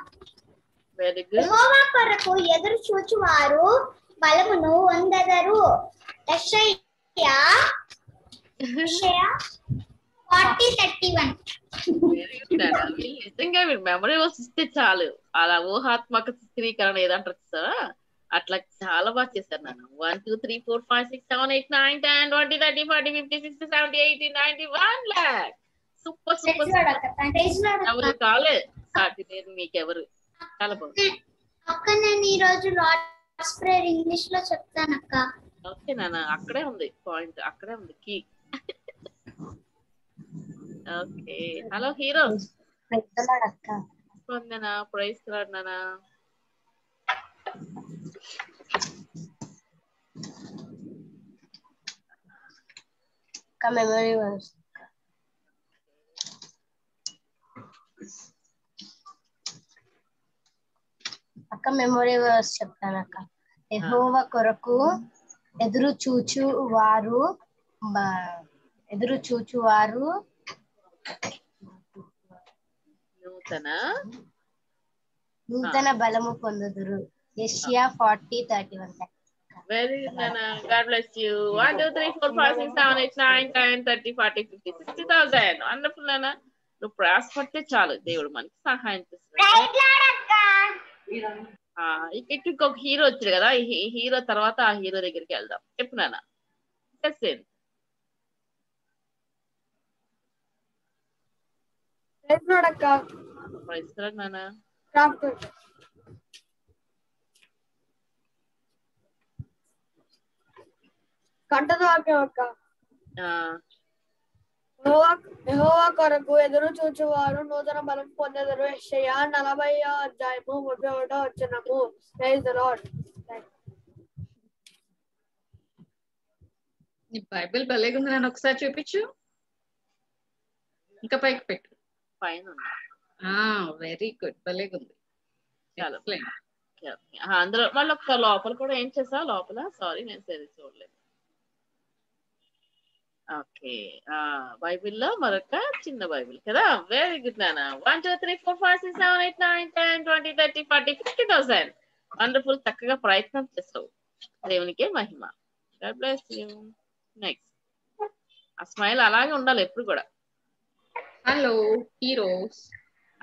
Very good. యెహోవా కొరకు ఎదురు చూచువారు బలమును పొందెదరు. యెషయా యెషయా forty thirty-one. Very good. Actually, నిజంగా మీ మెమరీ వర్స్ ఇస్తే చాలు. అలా ఊహాత్మక చిత్రీకరణ ఏదంటారు సార్ అట్లా చాలా బాగా చేశారు నాన్న. one two three four five six seven eight nine ten twenty thirty forty fifty sixty seventy eighty ninety one lakh. Super super ఎవరు కాలే సాటి నేను మీకు ఎవరు చాలా బాగుంది అక్క. నేను ఈ రోజు లార్డ్స్ ప్రేయర్ ఇంగ్లీష్ లో చెప్తాను అక్క. ఓకే నాన్న. అక్కడే ఉంది పాయింట్, అక్కడే ఉంది కీ. ఓకే. Hello hero. వందనాలు అక్క. వందనా. ప్రైజ్ ది లార్డ్ నాన్న. Come every one. అక్క మెమరీ వర్స్ చెప్తాను అక్క. యెహోవా కొరకు ఎదురు చూచు వారు ఎదురు చూచు వారు నూతన నూతన బలము పొందుదురు. యెషయా forty thirty-one. Very good. God bless you. one two three four five six seven eight nine ten thirty forty fifty sixty thousand. Wonderful nana. నువ్వు ప్రయాసపడితే చాలు దేవుడు మనకి సహాయం చేస్తాడు. ఇంకొక హీరో వచ్చారు కదా, ఈ హీరో తర్వాత ఆ హీరో దగ్గరికి వెళ్దాం. చెప్పు నాన్న. యెహోవా కొరకు ఎదురు చూచువారు నూతన బలం పొందెదరు. యెషయా నలభైవ అధ్యాయము ముప్పై ఒకటో వచనము. Praise the lord. నీ బైబిల్ భలేగా ఉంది నాన్న. ఒకసారి చూపించు. ఇంకా పైకి పెట్టు. పైన వెరీ గుడ్. భలేగా ఉంది. అందులో వాళ్ళు ఒకసారి లోపల కూడా ఏం చేసా లోపల సారీ నేను సరే చూడలేదు. ఓకే. బైబిల్లో మరొక చిన్న బైబిల్ కదా. వెరీ గుడ్ నాన్న. One two three four five six seven eight nine ten twenty thirty forty fifty thousand. Wonderful. చక్కగా ప్రయత్నం చేస్తావు. దేవునికి మహిమ. God bless you. నెక్స్ట్. ఆ స్మైల్ అలాగే ఉండాలి ఎప్పుడు కూడా. Hello heroes.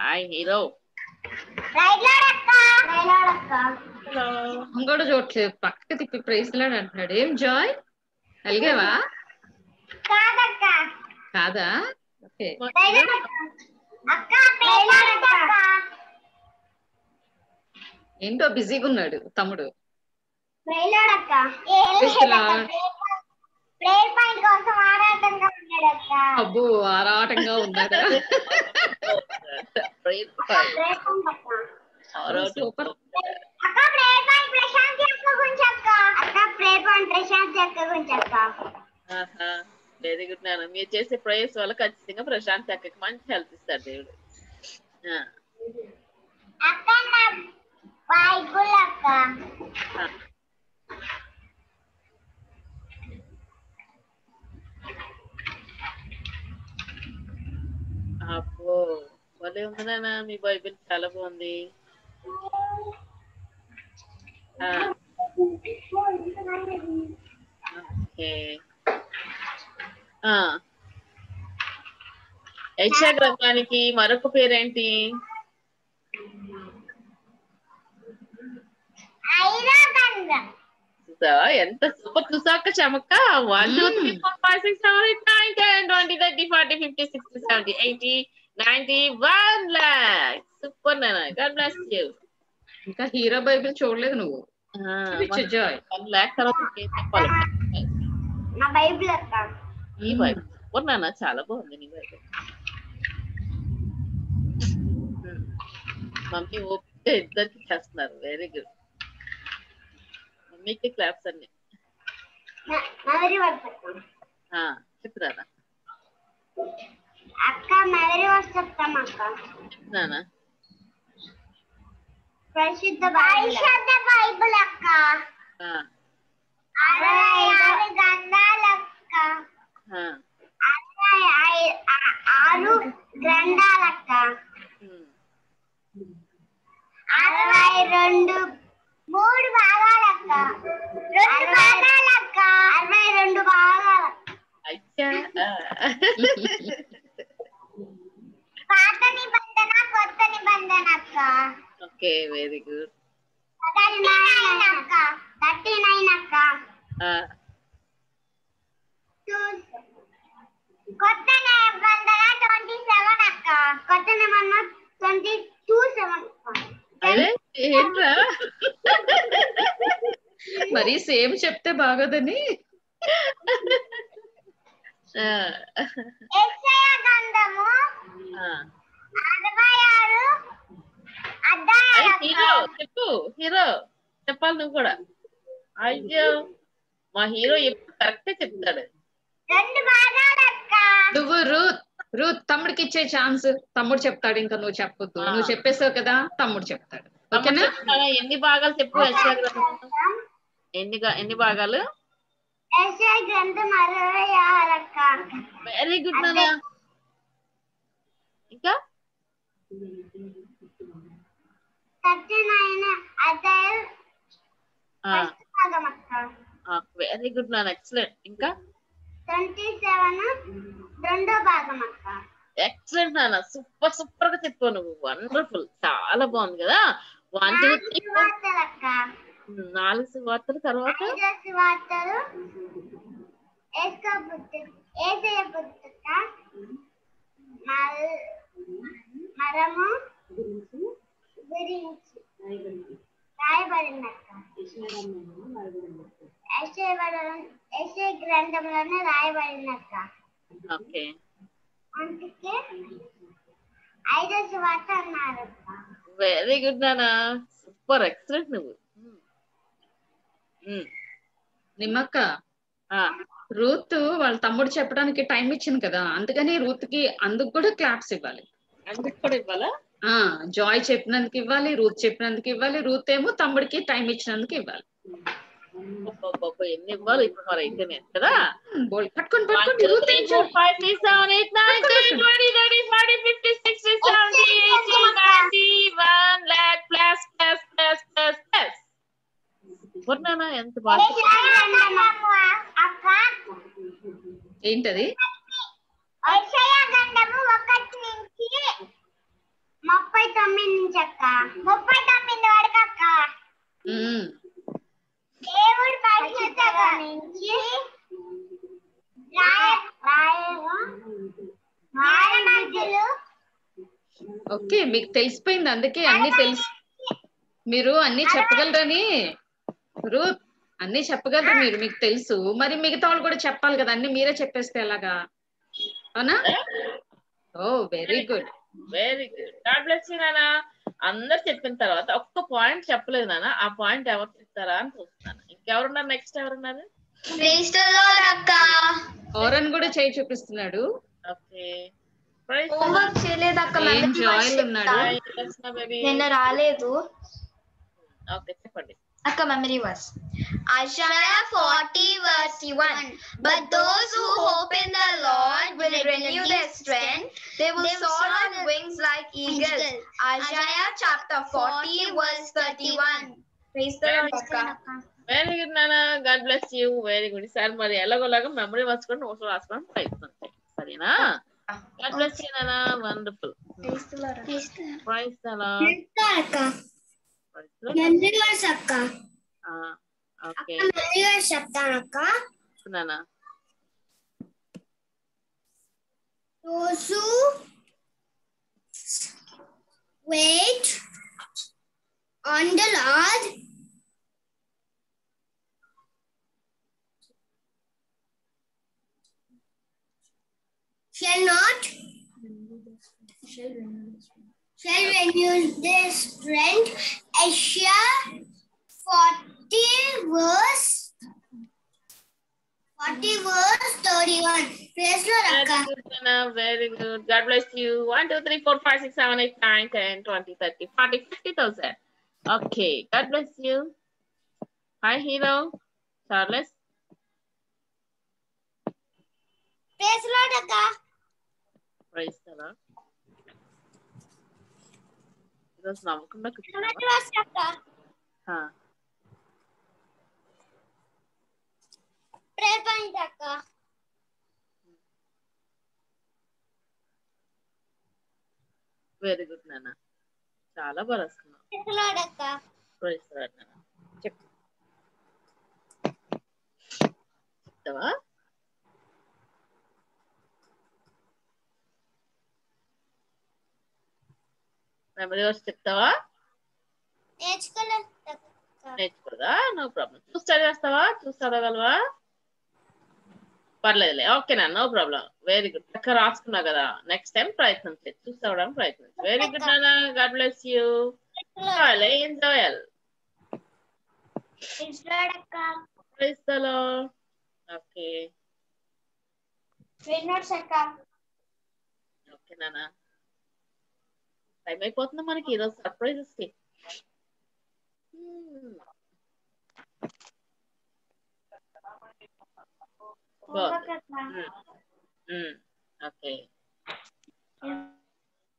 Hi hero. ఇంకోటి చూడలేదు పక్క తిప్పి ప్రైజ్ ది లార్డ్ అంటున్నాడు. ఏం జాయ్ అలిగేవా? కాదా? ఓకే. ఏంటో బిజీగా ఉన్నాడు తమ్ముడు. అబ్బో ఆరాటంగా ఉన్నాడు. సూపర్. వెరీ గుడ్ నాన్న. మీరు చేసే ప్రేయర్స్ వల్ల ఖచ్చితంగా ప్రశాంత్ అక్కకి మంచి హెల్త్ ఇస్తారు దేవుడు. ఉన్నదేనా మీ బైబిల్ చాలా బాగుంది. యెషయా గ్రంథానికి మరొక పేరేంటి? ఎంత సూపర్ చూసాక చెమక్క. One two three four five six seven eight nine ten twenty thirty forty fifty sixty seventy eighty ninety one lakh. Super నాన్న, గాడ్ బ్లెస్ యూ. ఇంకా హీరో బైబిల్ చూడలేదు నువ్వు. వన్ లాక్ తర్వాత ఈ బైబిల్ సూపర్ నాన్న, చాలా బాగుంది నీ బైబిల్. మమ్మీ ఓపిక ఇద్దరికి చేస్తున్నారు, వెరీ గుడ్. మీకు క్లాప్స్ అన్ని చెప్తారా అక్క? చెప్తానా? పరిశుద్ధ బైబిల్ అక్క, అరవై ఆరు గ్రంథాలు అక్క, అరవై ఆరు గ్రంథాలు అక్క, అరవై రెండు మూడు భాగాలక్క, రెండు భాగాలక్క, అరవై రెండు భాగాలు. పాత నిబంధన కొత్త నిబంధన అక్క. Okay, very good. Thirty nine అక్క. కొత్త నిబంధన ట్వంటీ సెవెన్ అక్క. కొత్త నిబంధన ట్వంటీ టూ సెవెన్ అక్క. ఏంట్రా మరి సేమ్ చెప్తే బాగోదని. యెషయా గ్రంథము అరవై ఆరు అధ్యాయాలు. చెప్పు హీరో, చెప్పాలి నువ్వు కూడా. అయ్యో మా హీరో ఎప్పుడు కరెక్టే చెప్తాడు. రెండు భాగాలక్క. నువ్వు రూత్ రూత్ తమ్ముడికి ఇచ్చే ఛాన్స్. తమ్ముడు చెప్తాడు, ఇంకా నువ్వు చెప్పొద్దు. నువ్వు చెప్పేసావు కదా, తమ్ముడు చెప్తాడు. ఓకేనా? ఎన్ని భాగాలు చెప్పు? యెషయా గ్రంథం ఎన్ని ఎన్ని భాగాలు? యెషయా గ్రంథం అరవై ఆరు అక్క. వెరీ గుడ్ నాన్న. ఇంకా ముప్పై తొమ్మిది అధ్యాయం ఫస్ట్ భాగం అక్క. వెరీ గుడ్ నాన్న, ఎక్సలెంట్. ఇంకా ఇరవై ఏడు రెండో భాగం అక్క. ఎక్సలెంట్ నాన్న, సూపర్ సూపర్ గా చెప్పావు నువ్వు. వండర్ఫుల్, చాలా బాగుంది కదా. వన్ టూ త్రీ నాలుగు సువార్తలు, తర్వాత మరము రాయబడింది అక్క. గ్రంథంలోనే రాయబడింది అక్క. ఓకే, అందుకే ఐదో సువార్త అన్నారు. వెరీ గుడ్ నానా, సూపర్, ఎక్సలెంట్ నువ్వు. నిమ్మక్క, రూత్ వాళ్ళ తమ్ముడు చెప్పడానికి టైం ఇచ్చింది కదా, అందుకని రూత్ కి అందుకు కూడా క్లాప్స్ ఇవ్వాలి. అందుకు కూడా ఇవ్వాలా? జాయ్ చెప్పినందుకు ఇవ్వాలి, రూత్ చెప్పినందుకు ఇవ్వాలి, రూత్ ఏమో తమ్ముడికి టైం ఇచ్చినందుకు ఇవ్వాలి. ఎన్ని ఇవ్వాలి ఇప్పుడు మరి అయితే కదా. ఎంత బాగా ఏంటది? ముప్పై తొమ్మిది నుంచి అక్క, ముప్పై తొమ్మిది వరకు అక్క. దేవుడు పరిశుద్ధ నుంచి ఓకే, మీకు తెలిసిపోయింది. అందుకే అన్ని తెలుసు, మీరు అన్ని చెప్పగలరని. రూత్, అన్ని చెప్పగలరు మీరు, మీకు తెలుసు. మరి మిగతా వాళ్ళు కూడా చెప్పాలి కదా, అన్ని మీరే చెప్పేస్తే ఎలాగా? అవునా? Oh very good, very good, God bless you నానా. అందరు చెప్పిన తర్వాత ఒక్క పాయింట్ చెప్పలేదు నానా, ఆ పాయింట్ ఎవరు చెప్తారా అని చూస్తున్నాను. ఇంకెవరున్నారు? నెక్స్ట్ ఎవరున్నారు? ఓరన్ కూడా చేయి చూపిస్తున్నాడు. ఓకే, హోంవర్క్ చేయలేదు అక్క. నిన్న రాలేదు. ఓకే, చెప్పండి. a memory verse. Isaiah forty verse one. But those who hope in the Lord will renew their strength. They will soar on wings like eagles. Isaiah chapter forty verse thirty-one. Praise the Lord. Very good, Nana. God bless you. Very good. Sir, Maria, lago lago memory verse ko also ask one five something. Sorry, na. God bless you, Nana. Wonderful. Praise the Lord. Praise the Lord. Praise the Lord. Memory verse akka. Ah, okay. Akka memory verse akka. Nana. Those who wait on the Lord shall not shall shall renew their strength. Isaiah forty verse thirty-one. Praise the Lord. Very good. God bless you. one, two, three, four, five, six, seven, eight, nine, ten, twenty, thirty, forty, fifty thousand. Okay. God bless you. Hi, Hero. Charles. Praise the Lord, Akka. Praise the Lord. That's not what I'm Prayer Very good, Nana. Chala baraskuna. Praise Praise the Lord, Nana. Check. Dava. Memory verse cheptava? No problem. Choose chadavastava? Choose chadagalva? Parledle. Okay, na, no problem. Very good. Takka raskunna kada. Next time prayatnam chey. Choose chadavadam prayatnam. Very good, Nana. God bless you. Chale, enjoy. Praise the Lord. Okay. We're not Shaka. Okay, Nana. I put the money here, surprises. Okay.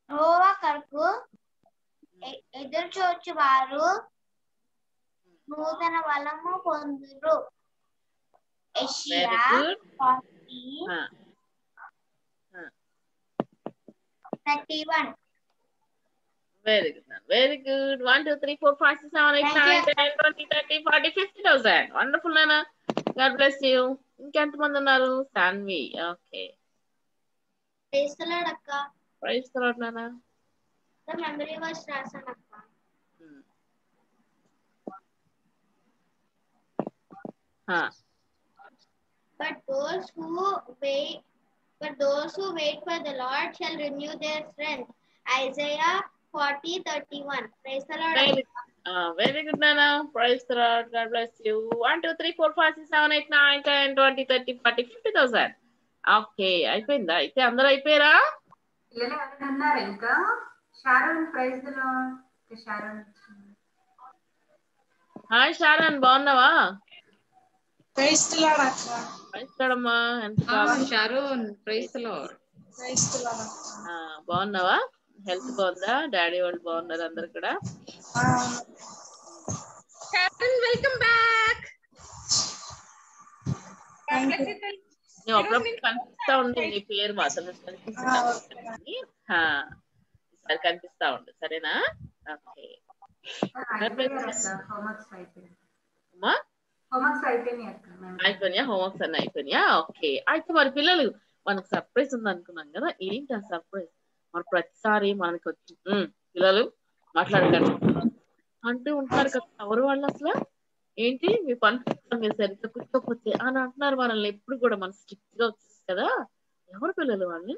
Nova Karku, either church baru, more than a Valamo Pondro. Asia, thirty-one. Very good. Very good. one, two, three, four, five, six, seven, eight, nine, ten, twenty, thirty, forty, fifty thousand. Wonderful, Nana. God bless you. Okay. Praise the Lord, Akka. Praise the Lord, Nana. The memory was Rasa, Akka. Hmm. Huh. But those who wait, but those who wait for the Lord shall renew their strength. Isaiah forty thirty-one. Praise the Lord. Very, uh, very good, Nana. Praise the Lord. God bless you. one, two, three, four, five, six, seven, eight, nine, ten, twenty, thirty, forty, fifty thousand. Okay. I think that. Sharon, praise the Lord. Sharon. Hi, Sharon. Bonnava. Praise the Lord. Praise the Lord. Ah, Sharon. Praise the Lord. Praise the Lord. Ah, Bonnava. Health bonda, daddy old bonda, under kada. Captain, welcome back. Thank you. No problem. Confused sound ni player masa macam ni. Ha, sir confused sound. Sare na? Okay. Homework typing. Ma? Homework typing ni apa? Icon ya, homework sana icon ya. Okay. Icon baru pilih lu. Mana surprise undan aku nangga. Ini dah surprise. మన ప్రతిసారి మనకి వచ్చి పిల్లలు మాట్లాడతారు అంటూ ఉంటారు కదా ఎవరు వాళ్ళు అసలు ఏంటి మీ పని మీరు సరిగ్గా కూర్చోకపోతే అని అంటున్నారు మనల్ని ఎప్పుడు కూడా మన స్ట్రిక్ట్ గా వచ్చేసి కదా ఎవరు పిల్లలు వాళ్ళు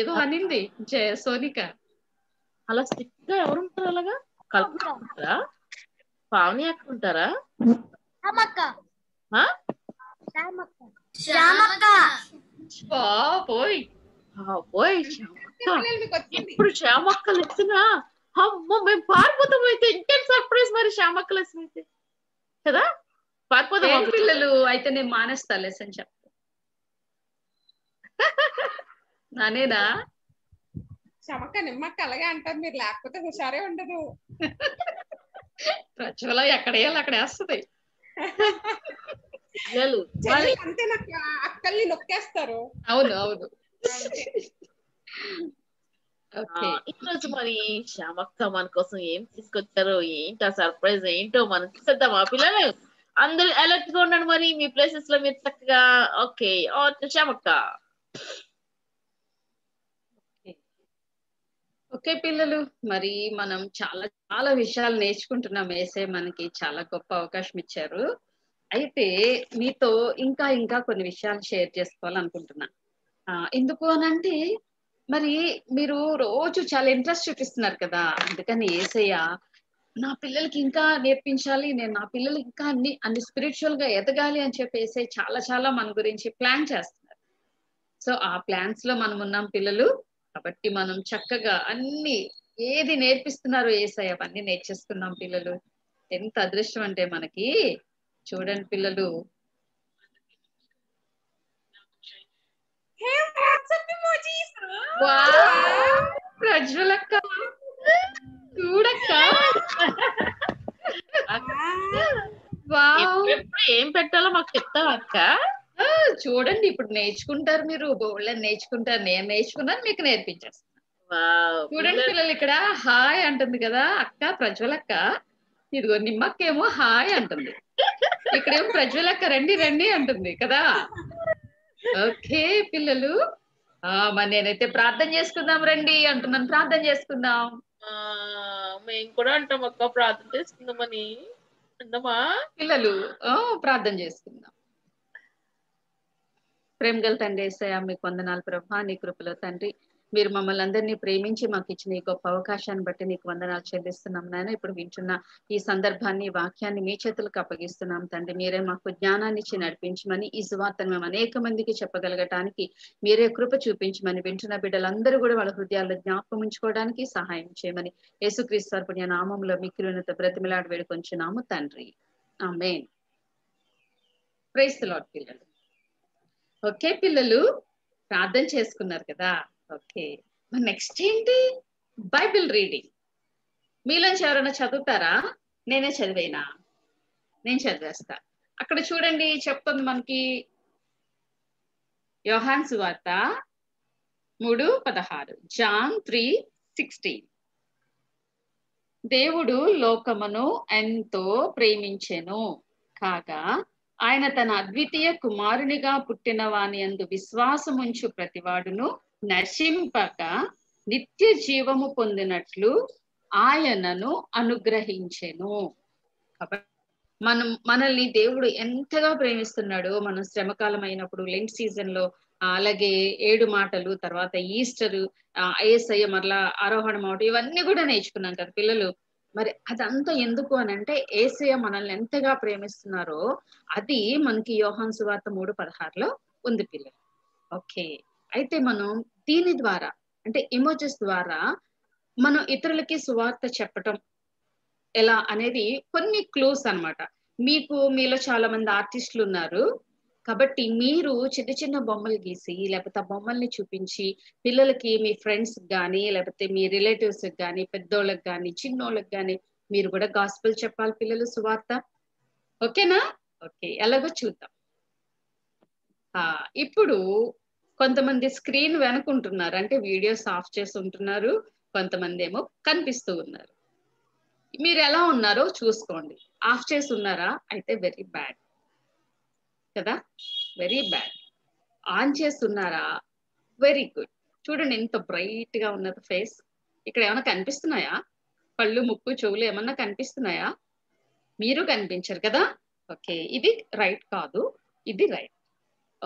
ఏదో అనింది సోనిక అలా స్ట్రిక్ట్ గా ఎవరుంటారు అలాగా కలుపుకుంటారా పావని అక్క ఉంటారా ఇప్పుడు శ్యామక్క అమ్మో మేము పారిపోతాం అయితే ఇంటెన్స్ సర్ప్రైజ్ మరి శ్యామ క్లాస్ అయితే కదా పారిపోతాం పిల్లలు అయితే నేను మానేస్తా లెసన్ చెప్తా నానేనా శ్యామక్క నిమ్మక్క అలాగే అంటారు మీరు లేకపోతే హుషారే ఉండదు ప్రచోల ఎక్కడ వేయాలి అక్కడ వేస్తుంది పిల్లలు అంతే నాకు అక్కల్ని నొక్కేస్తారు అవును అవును ఈ రోజు మరి శ్యామక్క మన కోసం ఏం తీసుకొచ్చారో ఏంటో సర్ప్రైజ్ ఏంటో మనం చూసేద్దాం ఆ పిల్లలు అందరూ అలర్ట్ గా ఉన్నాడు మరి మీ ప్లేసెస్ లో మీరు చక్కగా ఓకే శ్యామక్క ఓకే పిల్లలు మరి మనం చాలా చాలా విషయాలు నేర్చుకుంటున్నాం వేసే మనకి చాలా గొప్ప అవకాశం ఇచ్చారు అయితే మీతో ఇంకా ఇంకా కొన్ని విషయాలు షేర్ చేసుకోవాలనుకుంటున్నా ఎందుకు అనంటే మరి మీరు రోజు చాలా ఇంట్రెస్ట్ చూపిస్తున్నారు కదా అందుకని ఏసయ్య నా పిల్లలకి ఇంకా నేర్పించాలి నేను నా పిల్లలకి ఇంకా అన్ని అన్ని స్పిరిచువల్ గా ఎదగాలి అని చెప్పేసి చాలా చాలా మన గురించి ప్లాన్ చేస్తున్నారు సో ఆ ప్లాన్స్ లో మనం ఉన్నాం పిల్లలు కాబట్టి మనం చక్కగా అన్ని ఏది నేర్పిస్తున్నారో ఏసయ్య అవన్నీ నేర్చేసుకున్నాం పిల్లలు ఎంత అదృష్టం అంటే మనకి చూడండి పిల్లలు ప్రజ్వలక్క చూడక్క ఏం పెట్టాలో మాకు చెప్తాం అక్క చూడండి ఇప్పుడు నేర్చుకుంటారు మీరు బోళ్ళని నేర్చుకుంటారు నేను నేర్చుకున్నాను మీకు నేర్పించేస్తాను చూడండి పిల్లలు ఇక్కడ హాయ్ అంటుంది కదా అక్క ప్రజ్వలక్క ఇదిగో నిమ్మక్కేమో హాయ్ అంటుంది ఇక్కడేమో ప్రజ్వలక్క రండి రండి అంటుంది కదా ఓకే పిల్లలు ఆ మరి నేనైతే ప్రార్థన చేసుకుందాం రండి అంటున్నాను ప్రార్థన చేసుకుందాం మేము కూడా అంటాం అక్క ప్రార్థన చేసుకుందామని అందామా పిల్లలు ప్రార్థన చేసుకుందాం ప్రేమ గల తండ్రి యేసయ్య మీకు వందనాలు ప్రభా నీ కృపలో తండ్రి మీరు మమ్మల్ని అందరినీ ప్రేమించి మాకు ఇచ్చిన ఈ గొప్ప అవకాశాన్ని బట్టి నీకు వందనాలు చెల్లిస్తున్నాం నాయన ఇప్పుడు వింటున్న ఈ సందర్భాన్ని వాక్యాన్ని మీ చేతులకు అప్పగిస్తున్నాం తండ్రి మీరే మాకు జ్ఞానాన్ని ఇచ్చి నడిపించమని ఈ సువార్తను మేము అనేక మందికి చెప్పగలగటానికి మీరే కృప చూపించమని వింటున్న బిడ్డలందరూ కూడా వాళ్ళ హృదయాల్లో జ్ఞాపకం ఉంచుకోవడానికి సహాయం చేయమని యేసుక్రీస్తు వారి నామములో మీ కృపతో బ్రతిమిలాడి వేడుకొంచున్నాము తండ్రి ఆమేన్ ప్రైజ్ ది లార్డ్ పిల్లలు ఓకే పిల్లలు ప్రార్థన చేసుకున్నారు కదా ఓకే నెక్స్ట్ ఏంటి బైబిల్ రీడింగ్ మీలోంచి ఎవరైనా చదువుతారా నేనే చదివేనా నేను చదివేస్తా అక్కడ చూడండి చెప్తుంది మనకి యోహాను సువార్త మూడు పదహారు జాన్ త్రీ సిక్స్టీన్ దేవుడు లోకమును ఎంతో ప్రేమించెను కాగా ఆయన తన అద్వితీయ కుమారునిగా పుట్టిన వాని యందు విశ్వాసముంచు ప్రతివాడును నశింపక నిత్య జీవము పొందినట్లు ఆయనను అనుగ్రహించెను కాబట్టి మనం మనల్ని దేవుడు ఎంతగా ప్రేమిస్తున్నాడో మనం శ్రమకాలం అయినప్పుడు లెంట్ సీజన్ లో అలాగే ఏడు మాటలు తర్వాత ఈస్టరు ఏసయ్య మరలా ఆరోహణం అవటం ఇవన్నీ కూడా నేర్చుకున్నాం కదా పిల్లలు మరి అదంతా ఎందుకు అని అంటే ఏసయ్య మనల్ని ఎంతగా ప్రేమిస్తున్నారో అది మనకి యోహాను సువార్త మూడు పదహారులో ఉంది పిల్లలు ఓకే అయితే మనం దీని ద్వారా అంటే ఇమోజెస్ ద్వారా మనం ఇతరులకి సువార్త చెప్పటం ఎలా అనేది కొన్ని క్లూస్ అన్నమాట మీకు మీలో చాలా మంది ఆర్టిస్టులు ఉన్నారు కాబట్టి మీరు చిన్న చిన్న బొమ్మలు గీసి లేకపోతే ఆ బొమ్మల్ని చూపించి పిల్లలకి మీ ఫ్రెండ్స్ కానీ లేకపోతే మీ రిలేటివ్స్ కానీ పెద్దోళ్ళకి కానీ చిన్నోళ్ళకి కానీ మీరు కూడా గాస్పెల్ చెప్పాలి పిల్లలు సువార్త ఓకేనా ఓకే ఎలాగో చూద్దాం ఆ ఇప్పుడు కొంతమంది స్క్రీన్ వెనుకుంటున్నారు అంటే వీడియోస్ ఆఫ్ చేసి ఉంటున్నారు కొంతమంది ఏమో కనిపిస్తూ ఉన్నారు మీరు ఎలా ఉన్నారో చూసుకోండి ఆఫ్ చేసి ఉన్నారా అయితే వెరీ బ్యాడ్ కదా వెరీ బ్యాడ్ ఆన్ చేసి ఉన్నారా వెరీ గుడ్ చూడండి ఎంత బ్రైట్ గా ఉన్నది ఫేస్ ఇక్కడ ఏమైనా కనిపిస్తున్నాయా పళ్ళు ముక్కు చెవులు ఏమన్నా కనిపిస్తున్నాయా మీరు కనిపించరు కదా ఓకే ఇది రైట్ కాదు ఇది right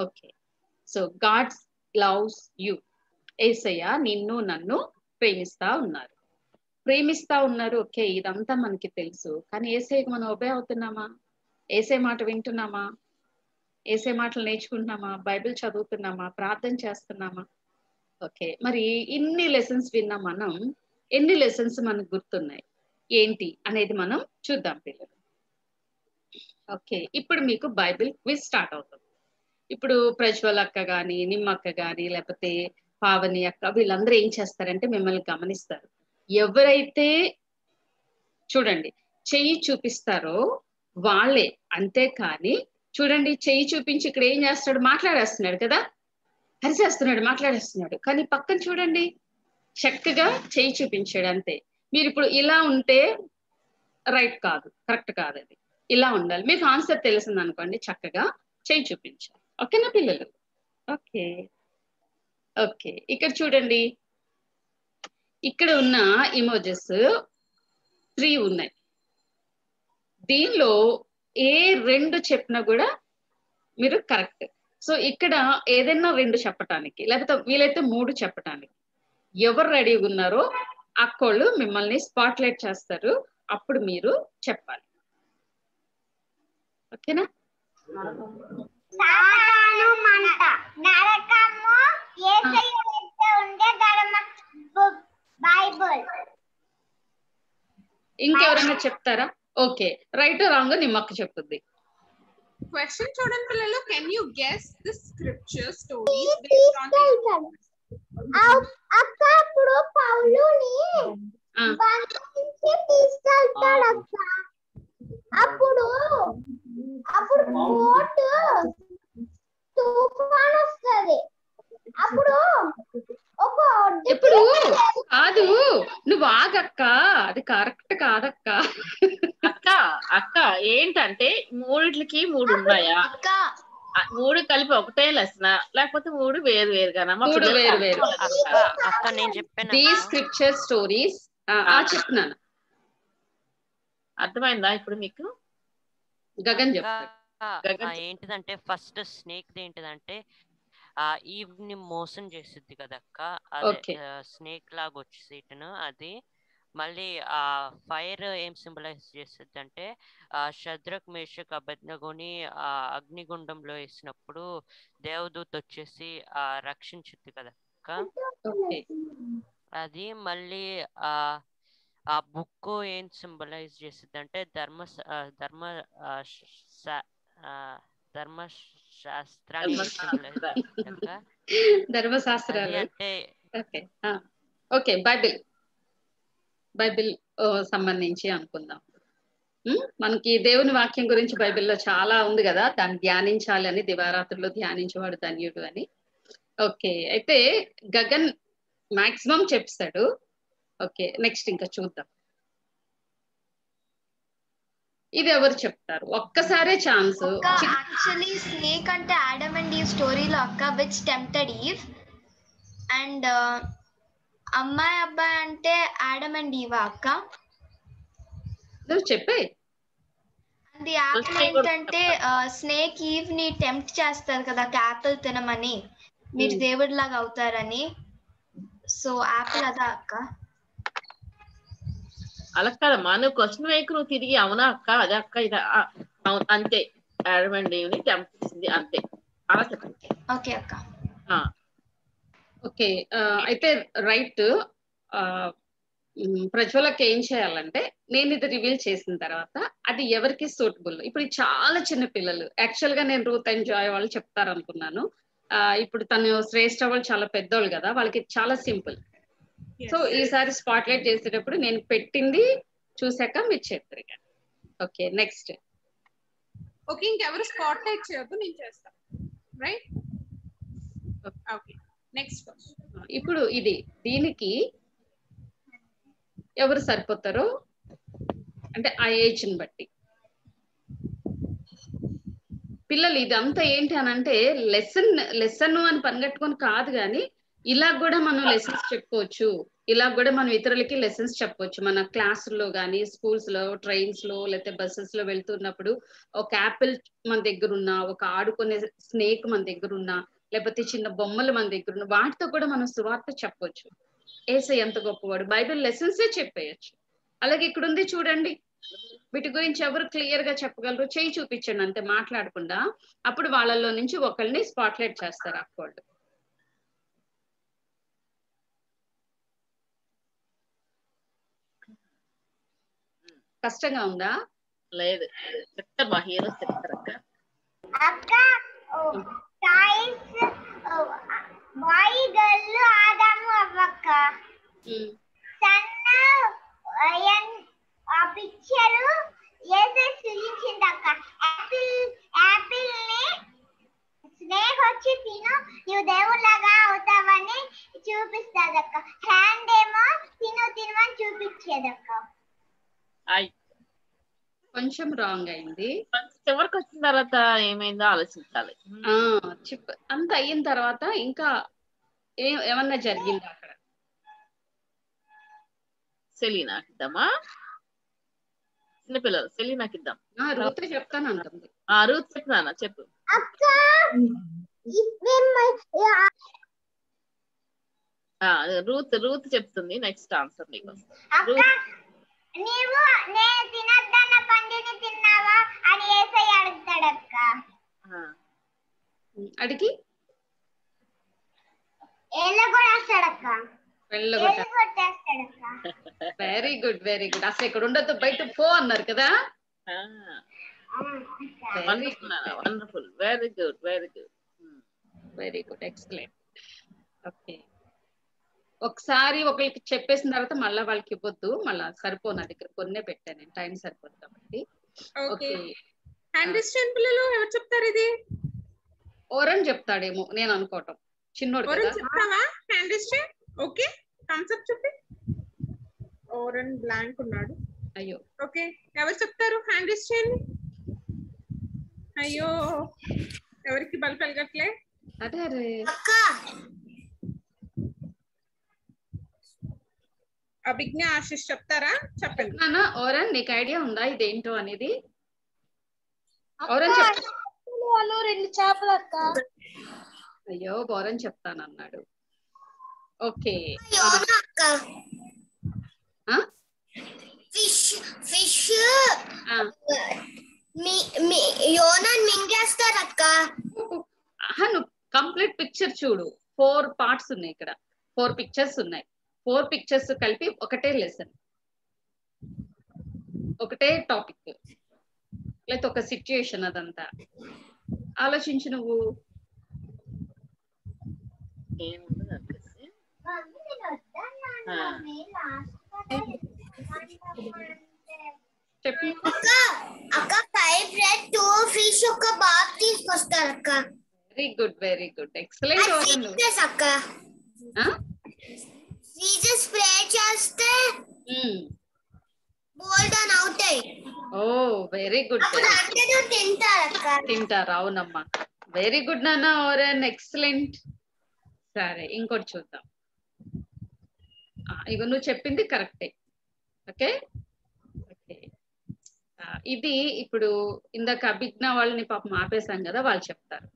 okay so God's loves you యేసయ్య నిన్ను నన్ను ప్రేమిస్తా ఉన్నారు ప్రేమిస్తా ఉన్నారు ఓకే ఇదంతా మనకి తెలుసు కానీ యేసయ్యకి మనం ఒబే అవుతున్నామా యేసయ్య మాట వింటున్నామా యేసయ్య మాటలు నేర్చుకుంటున్నామా బైబిల్ చదువుతున్నామా ప్రార్థన చేస్తున్నామా ఓకే మరి ఇన్ని లెసన్స్ విన్న మనం ఎన్ని లెసన్స్ మనకు గుర్తున్నాయి ఏంటి అనేది మనం చూద్దాం పిల్లలు. ఓకే, ఇప్పుడు మీకు బైబిల్ క్విజ్ స్టార్ట్ అవుతుంది. ఇప్పుడు ప్రజ్వల్ అక్క కానీ నిమ్మక్క కానీ లేకపోతే పావని అక్క వీళ్ళందరూ ఏం చేస్తారంటే మిమ్మల్ని గమనిస్తారు. ఎవరైతే చూడండి చెయ్యి చూపిస్తారో వాళ్ళే, అంతేకాని చూడండి చెయ్యి చూపించి ఇక్కడ ఏం చేస్తున్నాడు మాట్లాడేస్తున్నాడు కదా, అరిచేస్తున్నాడు మాట్లాడేస్తున్నాడు, కానీ పక్కన చూడండి చక్కగా చెయ్యి చూపించాడు అంతే. మీరు ఇప్పుడు ఇలా ఉంటే రైట్ కాదు, కరెక్ట్ కాదు, అది ఇలా ఉండాలి. మీకు ఆన్సర్ తెలిసింది అనుకోండి చక్కగా చెయ్యి చూపించాలి. ఓకేనా పిల్లలు? ఓకే ఓకే ఇక్కడ చూడండి, ఇక్కడ ఉన్న ఇమోజెస్ త్రీ ఉన్నాయి. దీనిలో ఏ రెండు చెప్పినా కూడా మీరు కరెక్ట్. సో ఇక్కడ ఏదైనా రెండు చెప్పటానికి లేకపోతే వీలైతే మూడు చెప్పటానికి ఎవరు రెడీగా ఉన్నారో అక్కోళ్ళు మిమ్మల్ని స్పాట్లైట్ చేస్తారు, అప్పుడు మీరు చెప్పాలి. ఓకేనా? ఇంకెవరైనా చెప్తారా? ఓకే, రైట్ రాంగ్ నిమ్మక్క చెప్తుంది. Question children pillallo, can you guess the scripture stories based on akka appudu paulo ni banchi tistaltadu akka appudu appudu boat tufan ostadi appudu oka ippudu adu nu vaagakka adi correct kaadakka అక్క అక్క ఏంటంటే మూడిట్లకి మూడు ఉన్నాయా అక్క? మూడు కలిపి ఒకటే లెసనా లేకపోతే మూడు వేరు వేరుగానా? మూడు వేరు వేరు అక్క. నేను చెప్పాను ది స్క్రిప్చర్ స్టోరీస్ ఆ చెప్తున్నాను. అర్థమైందా ఇప్పుడు మీకు? గగన్ చెప్తా ఏంటిదంటే ఫస్ట్ స్నేక్ ఏంటిదంటే ఆ ఈవ్ ని మోసం చేసిద్ది కదా అక్క, అదే స్నేక్ లాగా వచ్చేసి అది. మళ్ళీ ఆ ఫైర్ ఏం సింబలైజ్ చేస్తుంది అంటే ఆ శద్రక్ మేషక్ అబెద్నగోని ఆ అగ్నిగుండంలో వేసినప్పుడు దేవదూత వచ్చేసి ఆ రక్షించింది కదా అది. మళ్ళీ ఆ ఆ బుక్ ఏం సింబలైజ్ చేస్తుంది అంటే ధర్మ ధర్మ ధర్మశాస్త్రాన్ని ధర్మశాస్త్రాలు అంటే ఓకే బైబిల్ బైబిల్ సంబంధించి అనుకుందాం. మనకి దేవుని వాక్యం గురించి బైబిల్లో చాలా ఉంది కదా, దాన్ని ధ్యానించాలి అని దివారాత్రుల్లో ధ్యానించేవాడు ధన్యుడు అని. ఓకే, అయితే గగన్ మాక్సిమం చెప్తాడు. ఓకే, నెక్స్ట్ ఇంకా చూద్దాం. ఇది ఎవరు చెప్తారు? ఒక్కసారే ఛాన్స్. యాక్చువల్లీ స్నేక్ అంటే ఆడమ్ అండ్ ఈవ్ స్టోరీలో అక్క విచ్ టెంప్టెడ్ ఈవ్, అండ్ అమ్మాయి అబ్బాయి అంటే ఆడమ్ అండ్ ఈవ్ అక్క. నువ్వు చెప్పే అది యాపిల్ ఏంటంటే స్నేక్ ఈవ్ ని టెంప్ట్ చేస్తారు కదా యాపిల్ తినమని, మీరు దేవుడి లాగా అవుతారని. సో యాపిల్ అదా అక్క? అలా కదమ్మా, నువ్వు క్వశ్చన్ వైపు నువ్వు తిరిగి అవునా అక్క అదే అక్క ఇది అంతే, ఆడమ్ అండ్ ఈవ్ ని టెంప్ట్ చేసింది అంతే. అలా చెప్పండి. ఓకే అక్క. ఓకే, అయితే రైట్ ప్రజ్వలకి ఏం చేయాలంటే నేను ఇది రివీల్ చేసిన తర్వాత అది ఎవరికి సూటబుల్. ఇప్పుడు చాలా చిన్న పిల్లలు, యాక్చువల్ గా నేను రూత్ అండ్ జాయ్ వాళ్ళు చెప్తారనుకున్నాను. ఇప్పుడు తను శ్రేష్ఠ వాళ్ళు చాలా పెద్దోళ్ళు కదా, వాళ్ళకి చాలా సింపుల్. సో ఈసారి స్పాట్ లైట్ చేసేటప్పుడు నేను పెట్టింది చూసాక మీరు చెప్తారు. Okay next. ఓకే, ఇంకెవరు స్పాట్ లైట్ చేయొద్దు, నేను చేస్తాను రైట్. Okay next. ఇప్పుడు ఇది దీనికి ఎవరు సరిపోతారో అంటే ఆ ఏజ్ ని బట్టి పిల్లలు. ఇదంతా ఏంటి అని అంటే లెసన్ లెసన్ అని పనిగట్టుకొని కాదు, కానీ ఇలా కూడా మనం లెసన్స్ చెప్పుకోవచ్చు, ఇలా కూడా మనం ఇతరులకి లెసన్స్ చెప్పవచ్చు. మన క్లాసుల్లో కానీ స్కూల్స్ లో ట్రైన్స్ లో లేకపోతే బస్సెస్ లో వెళ్తున్నప్పుడు ఒక యాపిల్ మన దగ్గర ఉన్నా, ఒక ఆడుకునే స్నేక్ మన దగ్గర ఉన్నా, లేకపోతే చిన్న బొమ్మలు మన దగ్గర ఉన్న వాటితో కూడా మనం సువార్త చెప్పవచ్చు. యేసయ్య ఎంత గొప్పవాడు, బైబిల్ లెసన్సే చెప్పేయచ్చు. అలాగే ఇక్కడ ఉంది చూడండి, వీటి గురించి ఎవరు క్లియర్ గా చెప్పగలరు చేయి చూపించండి, అంతే మాట్లాడకుండా. అప్పుడు వాళ్ళల్లో నుంచి ఒకళ్ళని స్పాట్లైట్ చేస్తారు అక్కోళ్ళు. కష్టంగా ఉందా? లేదు చిట్ట బాహ్యలో చిట్టరక అక్క సైన్స్ బాయ్ గల్లు ఆదాము అవ్వక్క సన్న ఎన్ ఆ పిక్చర్ యేసే సృజించింది అక్క ఆపిల్ ఆపిల్ ని స్నేక్ వచ్చి తిను నువ్వు దేవుళ్ళగా అవుతావని చూపిస్తాడు అక్క హ్యాండ్ ఏమో తిను తినమని చూపించేది అక్క ఐ కొంచెం రాంగ్ అయింది చివరికి వచ్చిన తర్వాత ఏమైందో ఆలోచించాలి ఆ అంత అయిన తర్వాత ఇంకా ఏమన్నా జరిగిందా అక్కడ సెలీనా కిద్దామా చిన్నపిల్లలు సెలీనాకి ఇద్దాం రూత్ చెప్తాను అంటుంది ఆ రూత్ చెప్తానా చెప్పు అక్క రూత్ రూత్ చెప్తుంది నెక్స్ట్ ఆన్సర్ నీకు నీవు నే తినద్దన్న పందిని తిన్నావా అని యేసయ్య అడుగుతాడు అక్క అడిగి ఎల్లగొడతాడు అక్క ఎల్లగొడతాడు అక్క వెరీ గుడ్ వెరీ గుడ్ అసలు ఇక్కడ ఉండొద్దు బయట పో అన్నారు కదా ఆ wonderful wonderful very good very good very good excellent okay ఒకసారి ఒకరికి చెప్పేసిన తర్వాత మళ్ళీ వాళ్ళకి ఇవ్వద్దు మళ్ళా సరిపోను నా దగ్గర కొన్నే పెట్టాను నేను టైం సరిపోదు కాబట్టి ఓకే అండర్స్టాండ్ పిల్లలు ఎవరు చెప్తారు ఇది ఓరన్ చెప్తాడేమో నేను అనుకోవటం చిన్నోడు ఓరన్ చెప్తావా అండర్స్టాండ్ ఓకే కాన్సెప్ట్ చెప్పి ఓరన్ బ్లాంక్ ఉన్నాడు అయ్యో ఓకే ఎవరు చెప్తారు అండర్స్టాండ్ అయ్యో ఎవరికి బల్ పెలగట్లే అదే అరే అక్క అభిజ్ఞ ఆశిష్ చెప్తారా చెప్పండి నానా ఓరన్ నీకు ఐడియా ఉందా ఇదేంటో అనేది ఓరన్ చెప్పాను రెండు చేపలు అక్క అయ్యో ఓరన్ చెప్తాను అన్నాడు ఓకే అక్క ఆ ఫిష్ ఫిష్ ఆ మీ మీ యోనా మింగేస్తారు అక్క అహను కంప్లీట్ పిక్చర్ చూడు ఫోర్ పార్ట్స్ ఉన్నాయి ఇక్కడ ఫోర్ పిక్చర్స్ ఉన్నాయి फोर पिक्चर्स కలిపి ఒకటే లెసన్ ఒకటే టాపిక్ లేకపోతే ఒక సిచువేషన్ అదంతా ఆలోచించు నువ్వు ఏముంది అక్కసి చెప్పు అక్క అక్క ఫైవ్ బ్రెడ్ టూ ఫిష్ ఒక బాబ్ తీసుకొస్తారు అక్క very good very good excellent Oren అక్క ఆ Jesus spray just hmm bold and out hai oh very good appudu antadu tintaru akka tintaru avunamma very good nana or an excellent sare inkoti chuddam igu nu cheppindi correct okay okay idi ippudu indaka abhigna vallni paapam aapesam kada vaallu cheptaru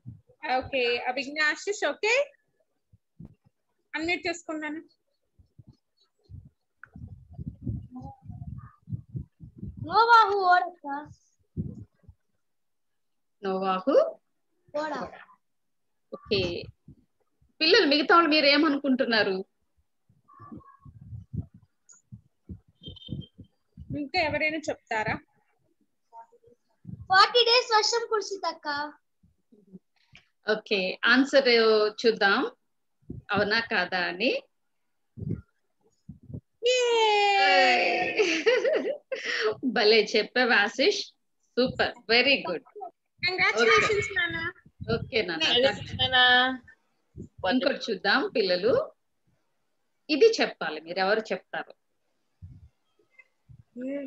okay abhigna ashish okay unmute chestunnanu నోవాహు ఓరక్క నోవాహు ఓడ okay పిల్లలు మిగతా వాళ్ళు మీరు ఏమనుకుంటున్నారు ఇంకా ఎవరైనా చెప్తారా forty days వర్షం కురిసితక్క ఓకే ఆన్సర్ చూద్దాం అవునా కాదా అని भले चेप्पे वासिश सुपर वेरी गुड कांग्रेचुलेशंस नाना ओके नाना नाना ఇంకొక చూద్దాం పిల్లలు ఇది చెప్పాలి మీరు ఎవరు చెప్తారు ఏ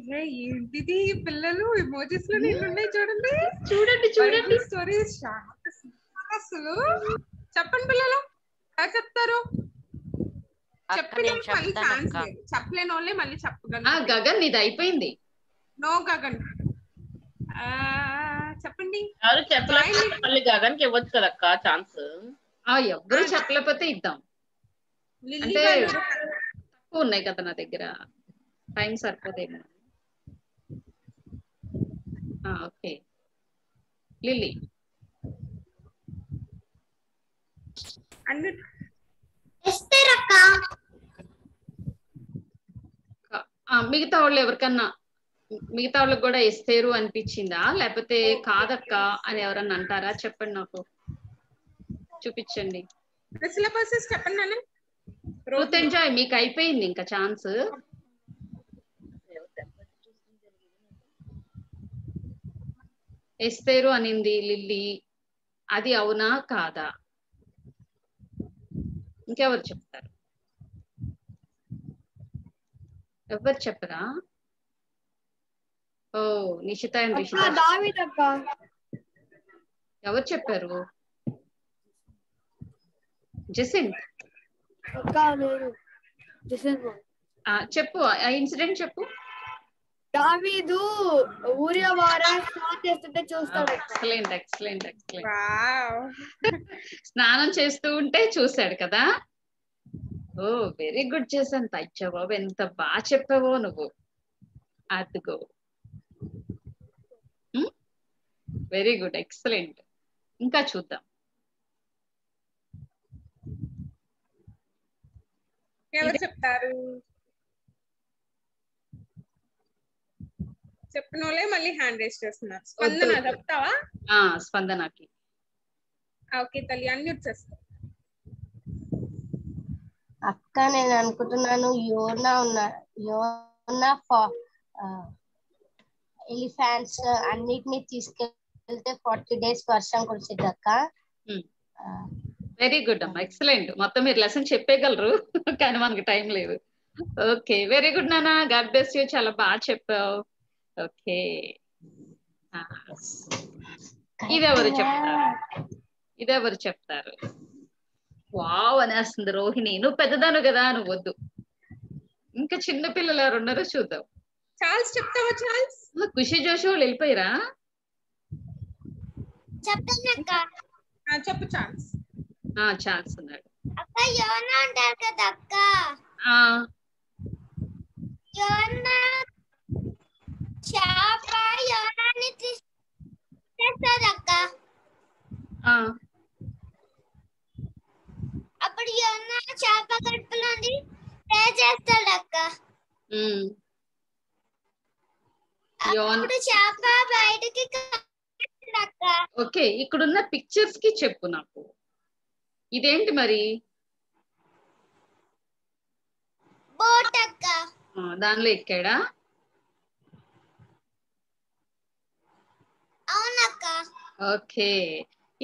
ఏంటిది పిల్లలు ఎమోజీస్ లో నేను ఉన్నాయి చూడండి చూడండి చూడండి స్టోరీస్ షాక్ అసలు చెప్పండి పిల్లలు ఎలా చెప్తారు చెప్పలేని మళ్ళీ చెప్పగలను గగన్ ఇది అయిపోయింది నో గగన్ చెప్పండి ఎవరు చెప్పలేకపోతే మళ్ళీ గగన్ కి ఇవ్వచ్చు కదక్క ఛాన్స్ ఎవరు చెప్పలేకపోతే ఇద్దాం అంటే తక్కువ ఉన్నాయి కదా నా దగ్గర టైం సరిపోదేమో ఓకే లిల్లీ అన్నిటి మిగతా వాళ్ళు ఎవరికన్నా మిగతా వాళ్ళకి కూడా ఇస్తారు అనిపించిందా లేకపోతే కాదక్క అని ఎవరన్నా అంటారా? చెప్పండి, నాకు చూపించండి. సిలబసెస్ చెప్పండి నాన్న. రూత్ ఎంజాయ్ మీకు అయిపోయింది ఇంకా ఛాన్స్. ఇస్తారు అనింది లిల్లీ, అది అవునా కాదా? ఇంకెవరు చెప్తారు? ఎవరు చెప్పరా? Oh Nishita and Rishitha. ఎవరు చెప్పారు? జసింత్ చెప్పు, ఆ ఇన్సిడెంట్ చెప్పు. దావీదు ఊరియా వారా స్నానం చేస్తుంటే చూస్తాడు. Excellent excellent excellent. వావ్, స్నానం చేస్తూ ఉంటే చూసాడు కదా. ఓ వెరీ గుడ్ జసంత్. అచ్చా బాబు, ఎంత బాగా చెప్పావో నువ్వు. అదిగో వెరీ గుడ్, ఎక్సలెంట్. ఇంకా చూద్దాం. ఎవరు చెప్తారు? చెప్పనోలే మళ్ళీ హ్యాండ్ రేస్ చేస్తున్నారు. స్పందన చెప్తావా? స్పందనకి ఓకే తల్లి, అన్మ్యూట్ చేస్తా. అక్క నేను అనుకుంటున్నాను యోనా ఉన్నా యోనా ఎలిఫాంట్స్ అన్నిటినీ తీసుకెళ్తే ఫార్టీ డేస్ వర్షం కురిసింది అక్క. వెరీ గుడ్ అమ్మా, ఎక్సలెంట్. మొత్తం మీరు లెసన్ చెప్పేయగలరు కానీ మనకి టైం లేదు. ఓకే వెరీ గుడ్ నాన్న, గాడ్ బ్లెస్ యూ. చాలా బాగా చెప్పావు. ఓకే ఇదెవరు చెప్తారు? ఇదెవరు చెప్తారు? వావ్ అనేస్తుంది రోహిణి. నువ్వు పెద్దదాను కదా, నువ్వు వద్దు. ఇంకా చిన్న పిల్లలు ఎవరు ఉన్నారో చూద్దాం. చార్ల్స్ చెప్తావా? చార్ల్స్ ఖుషి జోషి వాళ్ళు వెళ్ళిపోయారా? చెప్పు చార్ల్స్. చార్ల్స్ ఉన్నాడు. అప్పుడు యోనా చేప కడుపులో ప్రే చేస్తాడు అక్క. చేప బయటకి. ఓకే ఇక్కడున్న పిక్చర్స్ కి చెప్పు నాకు. ఇదేంటి మరి? బోట్ అక్క. దానిలో ఎక్కాడా? అవునక్క. ఓకే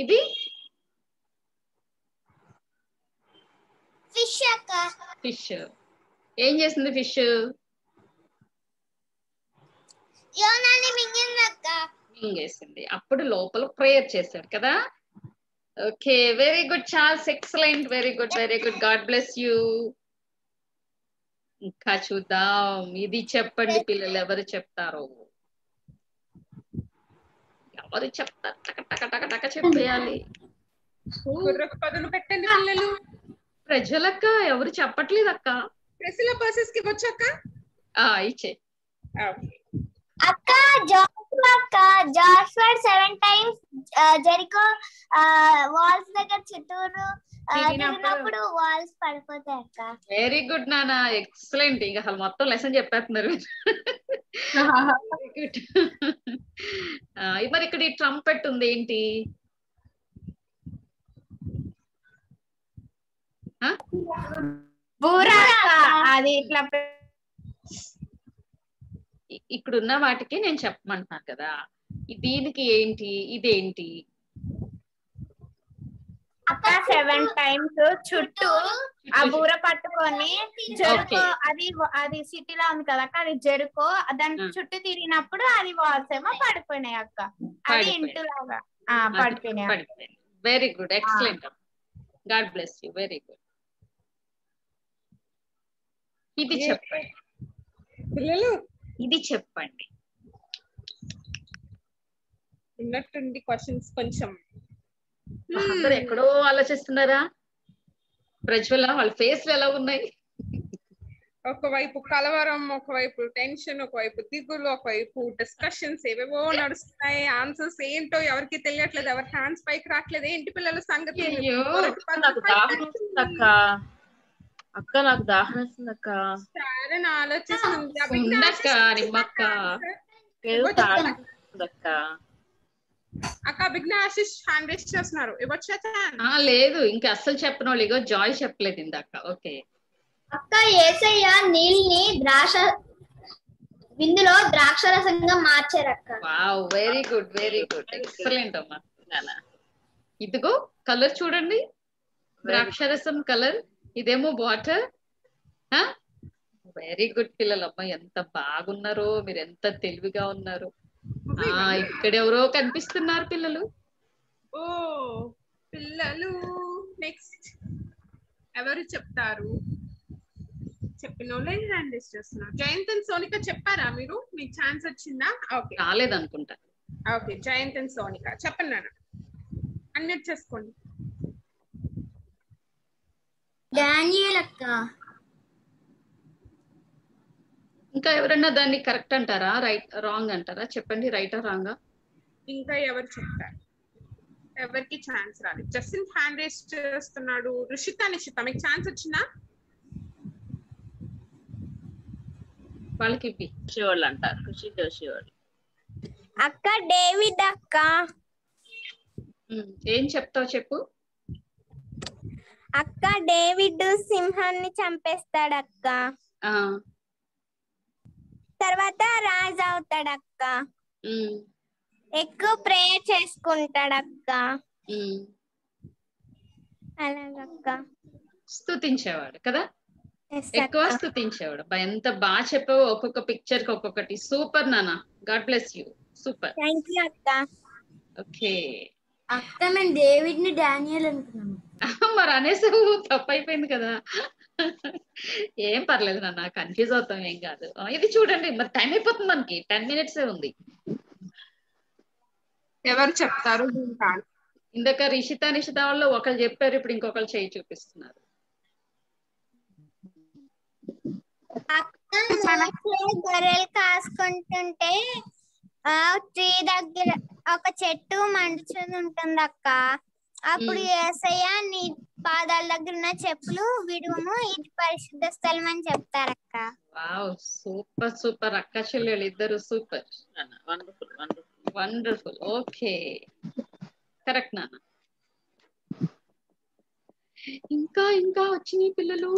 ఇది ఫిష్ అక్క. ఫిష్ ఏం చేస్తుంది? ఫిష్ యోనాని మింగింది అక్క. మింగేసింది. అప్పుడు లోపల ప్రేయర్ చేశాడు కదా. Okay very good Charles, excellent. Very good very good, God bless you. ఇంకా చూద్దాం. ఇది చెప్పండి పిల్లలు, ఎవరు చెప్తారు? ఎవరు చెప్తారు? టక టక టక టక చెప్పేయాలి. పెట్టండి పిల్లలు. ప్రజలక్క ఎవరు చెప్పట్లేదు అక్క. ప్రజల ప్రాసెస్ కి వచ్చాక ఇచ్చే అక్క. జాషువా అక్క, Joshua seven times Jericho walls దగ్గర చుట్టూరు తిరిగినప్పుడు వాల్స్ పడిపోతాయి అక్క. వెరీ గుడ్ నాన్న, ఎక్సలెంట్. ఇంకా అసలు మొత్తం లెసన్ చెప్పేస్తున్నారు. మరి ఇక్కడ ఈ ట్రంపెట్ ఉంది ఏంటి? అది ఇట్లా ఇక్కడున్న వాటికి నేను చెప్పమంటున్నాను కదా. దీనికి ఏంటి? ఇదేంటి? సెవెన్ టైమ్స్ చుట్టూ ఆ బూర పట్టుకొని జెరికో, అది అది సిటీలో ఉంది కదా అక్క, అది జెరికో. దాని చుట్టూ తిరిగినప్పుడు అది వాల్స్ ఏమో పడిపోయినాయి అక్క. అది ఇంటి లాగా పడిపోయినాయి. Very good, excellent. God bless you. Very good. ఇది చెప్పండి పిల్లలు, ఇది చెప్పండి. ఉన్నట్టుండి క్వశ్చన్స్ కొంచెం. అందరు ఎక్కడో ఆలోచిస్తున్నారా? ప్రజ్వల వాళ్ళ ఫేస్లు ఎలా ఉన్నాయి? ఒకవైపు కలవరం, ఒకవైపు టెన్షన్, ఒకవైపు దిగులు, ఒకవైపు డిస్కషన్స్ ఏవేవో నడుస్తున్నాయి. ఆన్సర్స్ ఏంటో ఎవరికి తెలియట్లేదు, ఎవరి హ్యాండ్స్ పైకి రావట్లేదు. ఏంటి పిల్లల సంగతి? అక్క నాకు దాహం వేస్తుంది అక్క సరే నా ఆలోచిస్తున్నాం అక్క రిమక్క ఏదో దాహం వేస్తుంది అక్క అక్క బిగ్నాసిస్ హ్యాండ్ రేస్ చేస్తున్నారు ఇవ్వచ్చా చాన్ ఆ లేదు ఇంకా అసలు చెప్పనోళ్ళు ఇగో జాయ్ చెప్పలేదు ఇందాక ఓకే అక్క యేసయ్య నీళ్ళని ద్రాక్ష విందులో ద్రాక్ష రసంగా మార్చారు అక్క wow very good very good excellent అమ్మా నానా ఇదిగో కలర్ చూడండి ద్రాక్ష రసం కలర్ ఇదేమో వాటర్ వెరీ గుడ్ పిల్లలమ్మ ఎంత బాగున్నారో మీరు ఎంత తెలివిగా ఉన్నారు ఆ ఇక్కడ ఎవరో కనిపిస్తున్నారు పిల్లలు ఓ పిల్లలు నెక్స్ట్ ఎవరు చెప్తారు చెప్పినోలే హ్యాండ్ రేస్ చేస్తున్నారు జయంత్ అండ్ సోనిక చెప్పారా మీరు మీ ఛాన్స్ వచ్చిందా ఓకే రాలేదు అనుకుంటా ఓకే జయంత్ అండ్ సోనిక చెప్పండి నాన్న అన్మ్యూట్ చేసుకోండి డానియల్ అక్క ఇంకా ఎవరన్నా దాన్ని కరెక్ట్ అంటారా రైట్ రాంగ్ అంటారా చెప్పండి రైట్ ఆ రాంగ్ ఇంకా ఎవరు చెప్తారు ఎవరికి ఛాన్స్ రాదు జస్టిన్ హ్యాండ్ రేస్ చేస్తున్నాడు రుషిత నిషిత మీకు ఛాన్స్ వచ్చిందా వాళ్ళకి ఇవ్వి శివోళ్ళు అంటారు రుషిత శివోళ్ళు అక్క డేవిడ్ అక్క ఏం చెప్తావు చెప్పు అక్క డేవిడ్ సింహాన్ని చంపేస్తాడు అక్క తర్వాత రాజు అవుతాడు అక్క ఎక్కువ ప్రేయర్ చేసుకుంటాడు అక్క అలాగక్క స్తుతించేవాడు కదా ఎక్కువ స్తుతించేవాడు ఎంత బాగా చెప్పావు ఒక్కొక్క పిక్చర్ కి ఒక్కొక్కటి సూపర్ నానా God bless you super thank you అక్క ఓకే అక్క నేను డేవిడ్ ని డానియల్ అనుకున్నాను మరి అనేసావు తప్పు అయిపోయింది కదా ఏం పర్లేదు నాన్న కన్ఫ్యూజ్ అవుతాం ఏం కాదు ఇది చూడండి మరి టైం అయిపోతుంది మనకి టెన్ మినిట్స్ ఉంది ఎవరు చెప్తారు ఇందాక రిషిత నిషిత వాళ్ళు ఒకరు చెప్పారు ఇప్పుడు ఇంకొకరు చేయి చూపిస్తున్నారు గొర్రెలు కాసుకుంటుంటే ట్రీ దగ్గర ఒక చెట్టు మండుచుని ఉంటుంది అక్క అప్పుడు యేసయ్య నీ పాదాల దగ్గర ఉన్న చెప్పులు విడుము ఇది పరిశుద్ధ స్థలం అని చెప్తారు అక్క వావ్ సూపర్ సూపర్ అక్క చెల్లెలు ఇద్దరు super wonderful wonderful wonderful okay correct నాన్న ఇంకా ఇంకా వచ్చినాయి పిల్లలు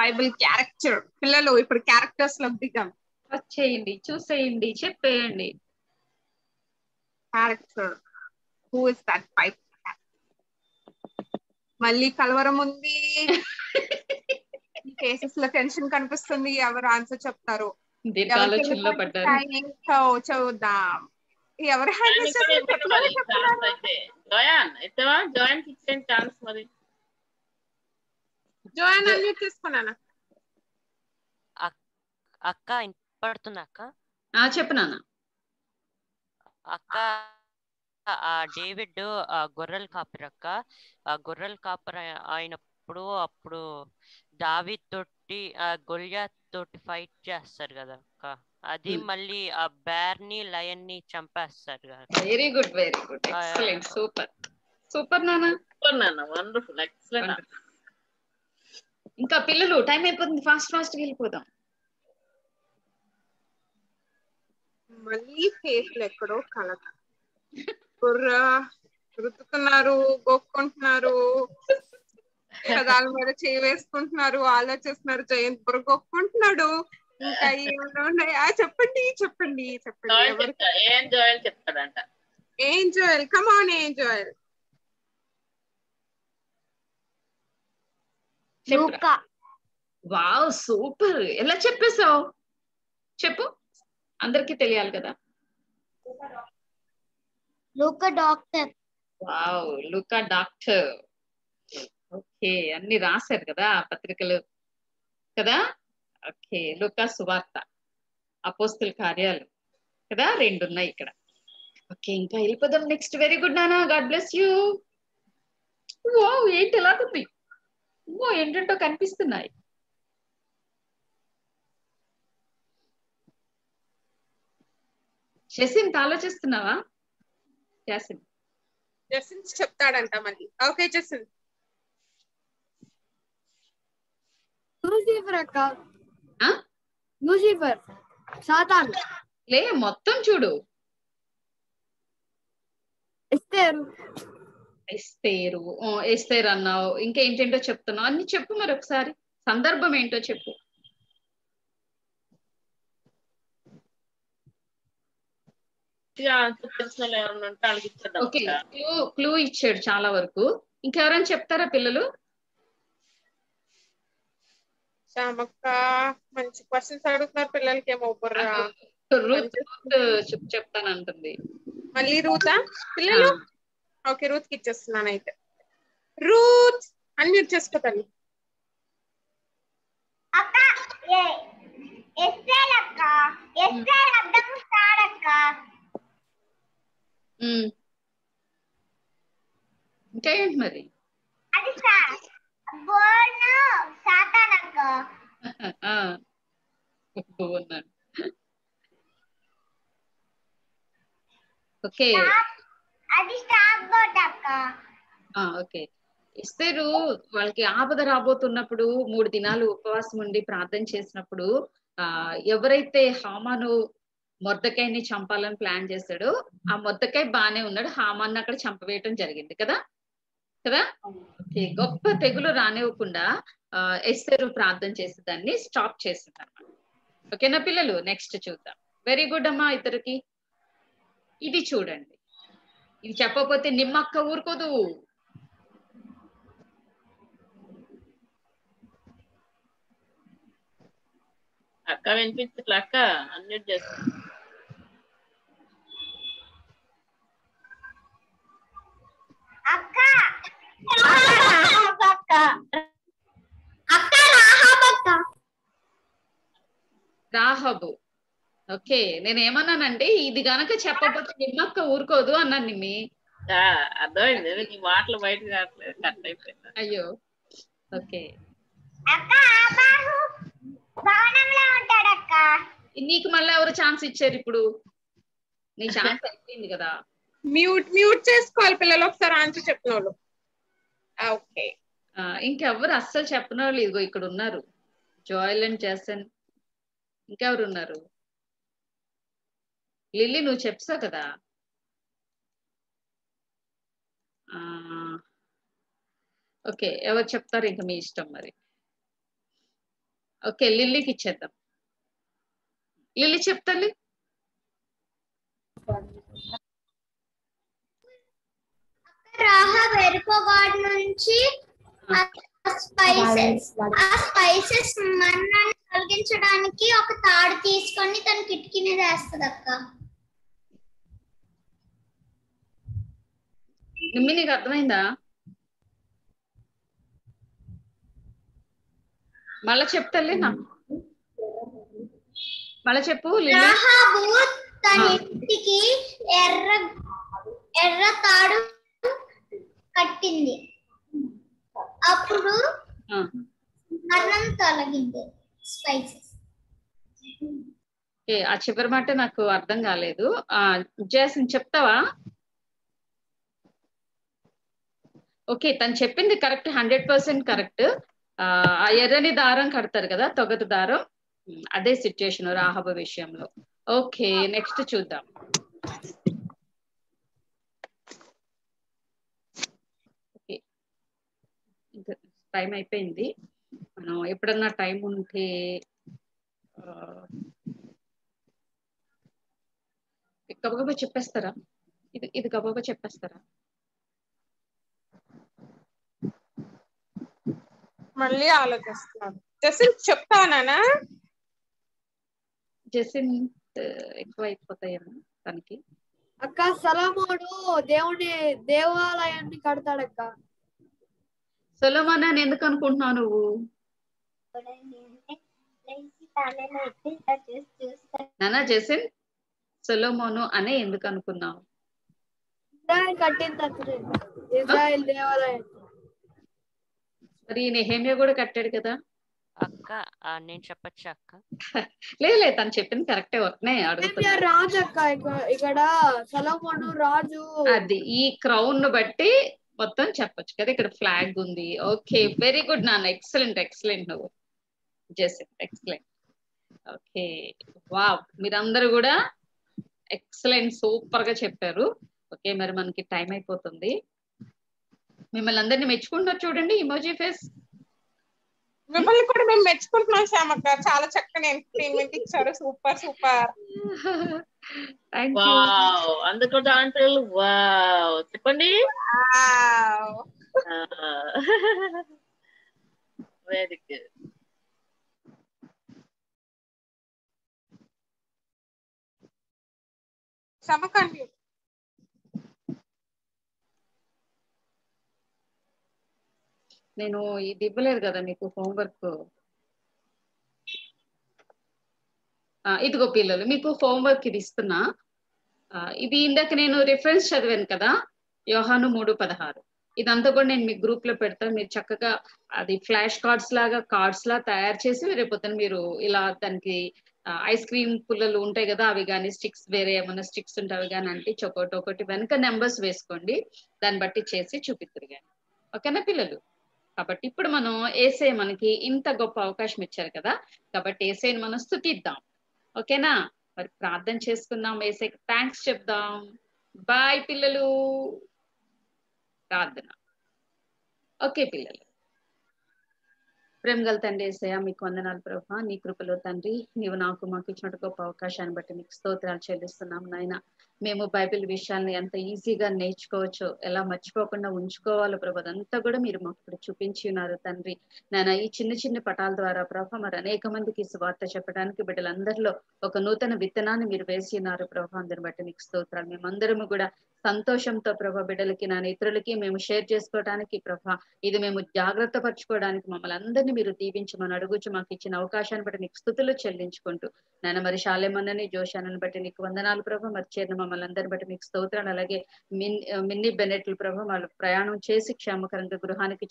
బైబిల్ క్యారెక్టర్ పిల్లలు ఇప్పుడు క్యారెక్టర్స్ లో దిగం వచ్చేయండి చూసేయండి చెప్పేయండి character Who is that pipe? మళ్ళీ కలవరం ఉంది కేసెస్ లో టెన్షన్ కనిపిస్తుంది ఎవరు ఆన్సర్ చెప్తారు చూద్దాం ఎవరు జోయాన్ అన్మ్యూట్ చేసుకున్నానా అక్క పడుతున్నా అక్క చెప్పనా అక్క డేవిడ్ గొర్రెల కాపరక్క గొర్రెల కాపర అయినప్పుడు అప్పుడు దావీద్ తోటి గొల్యాత్ తోటి ఫైట్ చేస్తారు కదా అక్క అది మళ్ళీ ఆ బేర్ ని లయన్ ని చంపేస్తారు కదా very good very good excellent super super నానా సూపర్ నానా వండర్ఫుల్ ఎక్సలెంట్ ఇంకా పిల్లలు టైం అయిపోతుంది ఫాస్ట్ ఫాస్ట్ గా వెళ్ళిపోదాం మళ్ళీ ఫేస్ లో ఎక్కడో కలక రుతున్నారు గొక్కుంటున్నారు పదాల మీద చేయి వేసుకుంటున్నారు ఆలోచిస్తున్నారు జయంత్ బుర్ర గొక్కుంటున్నాడు ఇంకా ఏమన్నా చెప్పండి చెప్పండి చెప్పండి ఏం జోయల్ కమాన్ ఏం జోయల్ వావ్ సూపర్ ఎలా చెప్పేశావు చెప్పు అందరికి తెలియాలి కదా లూకా డాక్టర్ వావ్ లూకా డాక్టర్ ఓకే అన్ని రాశారు కదా పత్రికలు కదా ఓకే లూకా సువార్త అపోస్తుల కార్యాలు కదా రెండు ఉన్నాయి ఇక్కడ ఓకే ఇంకా వెళ్ళిపోదాం నెక్స్ట్ వెరీ గుడ్ నానా గాడ్ బ్లెస్ యూ వావ్ ఏంటి ఎలా ఉంది ఓ ఏంటంటో కనిపిస్తున్నాయి చేసింత ఆలోచిస్తున్నావా చెప్తాడంట మళ్ళీ ఓకే జసిన్ లూసిఫర్ అక్క ఆ లూసిఫర్ సాతాను లే మొత్తం చూడు ఎస్తేరు ఎస్తేరు ఓ ఎస్తేరు అన్నావు ఇంకా ఏంటంటో చెప్తున్నావు అన్ని చెప్పు మరొకసారి సందర్భం ఏంటో చెప్పు క్లూ క్లూ ఇచ్చాడు చాలా వరకు ఇంకెవరైనా చెప్తారా పిల్లలు మంచి క్వశ్చన్స్ అడుగుతున్నారు పిల్లలకి ఏమో చెప్తానంటుంది మళ్ళీ రూతా పిల్లలు ఓకే రూత్ కి ఇచ్చేస్తున్నాను అయితే రూత్ అని మీరు చేసుకోతాను ఇంకా ఏంటి మరి ఇస్తారు వాళ్ళకి ఆపద రాబోతున్నప్పుడు మూడు దినాలు ఉపవాసం ఉండి ప్రార్థన చేసినప్పుడు ఆ ఎవరైతే హామాను మొర్దకాయని చంపాలని ప్లాన్ చేశాడో ఆ మొర్దకాయ బానే ఉన్నాడు హామాన్ని అక్కడ చంపవేయటం జరిగింది కదా కదా గొప్ప తెగులు రానివ్వకుండా ఆ ఎస్తేరు ప్రార్థన చేసే దాన్ని స్టాప్ చేసింది అనమాట ఓకేనా పిల్లలు నెక్స్ట్ చూద్దాం వెరీ గుడ్ అమ్మా ఇద్దరికి ఇది చూడండి ఇది చెప్పకపోతే నిమ్మక్క ఊరుకోదు అక్క వినిపించట్లా అక్క అన్మ్యూట్ చేస్తాను అక్క అక్క అక్క రాహబ్ అక్క రాహబు ఓకే నేను ఏమన్నానంటే ఇది గనక చెప్పకపోతే నిమ్మక్క ఊరుకోదు అన్నాను నిమ్మి అర్థమైంది నీ మాటలు బయట రావట్లేదు కట్ అయిపోయింది అయ్యో ఓకే అక్క ఆబాహు భవనంలో ఉంటాడు అక్క నీకు మళ్ళీ ఎవరు ఛాన్స్ ఇచ్చారు ఇప్పుడు నీ ఛాన్స్ అయిపోయింది కదా మ్యూట్ మ్యూట్ చేసుకోవాలి పిల్లలు ఒకసారి ఆన్సర్ చెప్పిన వాళ్ళు ఓకే ఇంకెవరు అస్సలు చెప్పిన వాళ్ళు ఇదిగో ఇక్కడ ఉన్నారు జాయిల్ అండ్ జాసన్ ఇంకెవరు ఉన్నారు లిల్లీ నువ్వు చెప్తావు కదా ఓకే ఎవరు చెప్తారు ఇంకా మీ ఇష్టం మరి ఓకే లిల్లీకి ఇచ్చేద్దాం లిల్లీ చెప్తాను రాహబ్ ఎరుపుగోడ నుంచి ఆ స్పైసెస్ మన్నాన్ని తొలగించడానికి ఒక తాడు తీసుకొని తన కిటికీ మీద వేస్తుంది అక్క నిమ్మి నీకు అర్థమైందా మళ్ళా చెప్తాలే నా మళ్ళా చెప్పు రాహబు తన ఇంటికి ఎర్ర ఎర్ర తాడు కట్టింది అప్పుడు మరణం తొలగింది స్పైసెస్ ఆ చివరి మాట నాకు అర్థం కాలేదు ఆ జాసన్ చెప్తావా ఓకే తను చెప్పింది కరెక్ట్ హండ్రెడ్ పర్సెంట్ కరెక్ట్ ఆ ఎర్రని దారం కడతారు కదా తొగత దారం అదే సిచ్యుయేషన్ రాహబు విషయంలో ఓకే నెక్స్ట్ చూద్దాం టైం అయిపోయింది మనం ఎప్పుడన్నా టైం ఉంటే గబగబా చెప్పేస్తారా ఇది ఇది గబగబా చెప్పేస్తారా మళ్ళీ ఆలోచిస్తున్నాను జసింత్ చెప్తానా జసింత్ ఎక్కువ అయిపోతాయేమో తనకి అక్క సొలొమోను దేవుని దేవాలయాన్ని కడతాడక్క సొలొమోను అని ఎందుకు అనుకుంటున్నావు నువ్వు నానా జసింత్ సొలొమోను అనే ఎందుకు అనుకున్నావు మరి నెహెమ్యా కూడా కట్టాడు కదా అక్క నేను చెప్పొచ్చు అక్క లేలే తను చెప్పింది కరెక్టే వస్తున్నాయి అడుగుతున్నా రాజు అక్క ఇక్కడ సొలొమోను రాజు అది ఈ క్రౌన్ ను బట్టి మొత్తం చెప్పొచ్చు కదా ఇక్కడ ఫ్లాగ్ ఉంది ఓకే వెరీ గుడ్ నాన్న ఎక్సలెంట్ ఎక్సలెంట్ నువ్వు Joseph, excellent. Okay, wow, మీరందరూ కూడా excellent, సూపర్ గా చెప్పారు. ఓకే, మరి మనకి టైం అయిపోతుంది. మిమ్మల్ని అందరిని మెచ్చుకుంటారు చూడండి ఇమోజీ ఫేస్. మిమ్మల్ని కూడా మేము మెచ్చుకుంటున్నాం శ్యామక్క, చాలా చక్కని ఎంటర్‌టైన్‌మెంట్ ఇచ్చారు, సూపర్ సూపర్. థాంక్యూ. వావ్, అందరూ డాన్సర్లు, వావ్. చెప్పండి. వావ్. Very good. శ్యామక్క అండి నేను ఇది ఇవ్వలేదు కదా మీకు హోంవర్క్. ఇదిగో పిల్లలు మీకు హోంవర్క్ ఇది ఇస్తున్నా. ఇది ఇందాక నేను రిఫరెన్స్ చదివాను కదా, యోహాను మూడు పదహారు. ఇదంతా కూడా నేను మీ గ్రూప్ లో పెడతాను. మీరు చక్కగా అది ఫ్లాష్ కార్డ్స్ లాగా కార్డ్స్ లా తయారు చేసి రేపొద్దున మీరు ఇలా దానికి ఐస్ క్రీమ్ పుల్లలు ఉంటాయి కదా అవి కానీ స్టిక్స్ వేరే ఏమైనా స్టిక్స్ ఉంటే అవి కానీ అంటే ఒకటి ఒకటి వెనక నెంబర్స్ వేసుకోండి, దాన్ని బట్టి చేసి చూపిస్తారు కానీ. ఓకేనా పిల్లలు? కాబట్టి ఇప్పుడు మనం ఏసే మనకి ఇంత గొప్ప అవకాశం ఇచ్చారు కదా, కాబట్టి ఏసేని మనం స్తుతిద్దాం. ఓకేనా? మరి ప్రార్థన చేసుకుందాం, ఏసేకి థ్యాంక్స్ చెప్దాం. బాయ్ పిల్లలు, ప్రార్థన. ఓకే పిల్లలు, ప్రేమ గల తండ్రి ఏసయ్య మీకు వందనాలు ప్రభా, నీ కృపలో తండ్రి నీవు నాకు మాకు ఇచ్చినట్టు గొప్ప అవకాశాన్ని బట్టి నీకు స్తోత్రాలు చెల్లిస్తున్నాం నాయన. మేము బైబిల్ విషయాలను ఎంత ఈజీగా నేర్చుకోవచ్చు, ఎలా మర్చిపోకుండా ఉంచుకోవాలో ప్రభా, అదంతా కూడా మీరు మాకు ఇప్పుడు చూపించి ఉన్నారు తండ్రి నాయన. ఈ చిన్న చిన్న పటాల ద్వారా ప్రభా మరి అనేక మందికి సువార్త చెప్పడానికి బిడ్డలందరిలో ఒక నూతన విత్తనాన్ని మీరు వేసి ఉన్నారు ప్రభా, అందరిని బట్టి నీకు స్తోత్రాలు. మేమందరము కూడా సంతోషంతో ప్రభా బిడ్డలకి నా ఇతరులకి మేము షేర్ చేసుకోవడానికి ప్రభా, ఇది మేము జాగ్రత్త పరచుకోవడానికి మమ్మల్ని అందరినీ మీరు దీవించమని అడుగుచు మాకు ఇచ్చిన అవకాశాన్ని బట్టి నీకు స్తుతులు చెల్లించుకుంటూ నాయన. మరి శాలేమన్నని జోషానని బట్టి నీకు వందనాలు ప్రభా, మరి చేరిన మమ్మల్ని అందరిని బట్టి నీకు స్తోత్రాలు. అలాగే మిన్ మిన్ని బెనెట్లు ప్రభా వాళ్ళు ప్రయాణం చేసి క్షేమకరంగా గృహానికి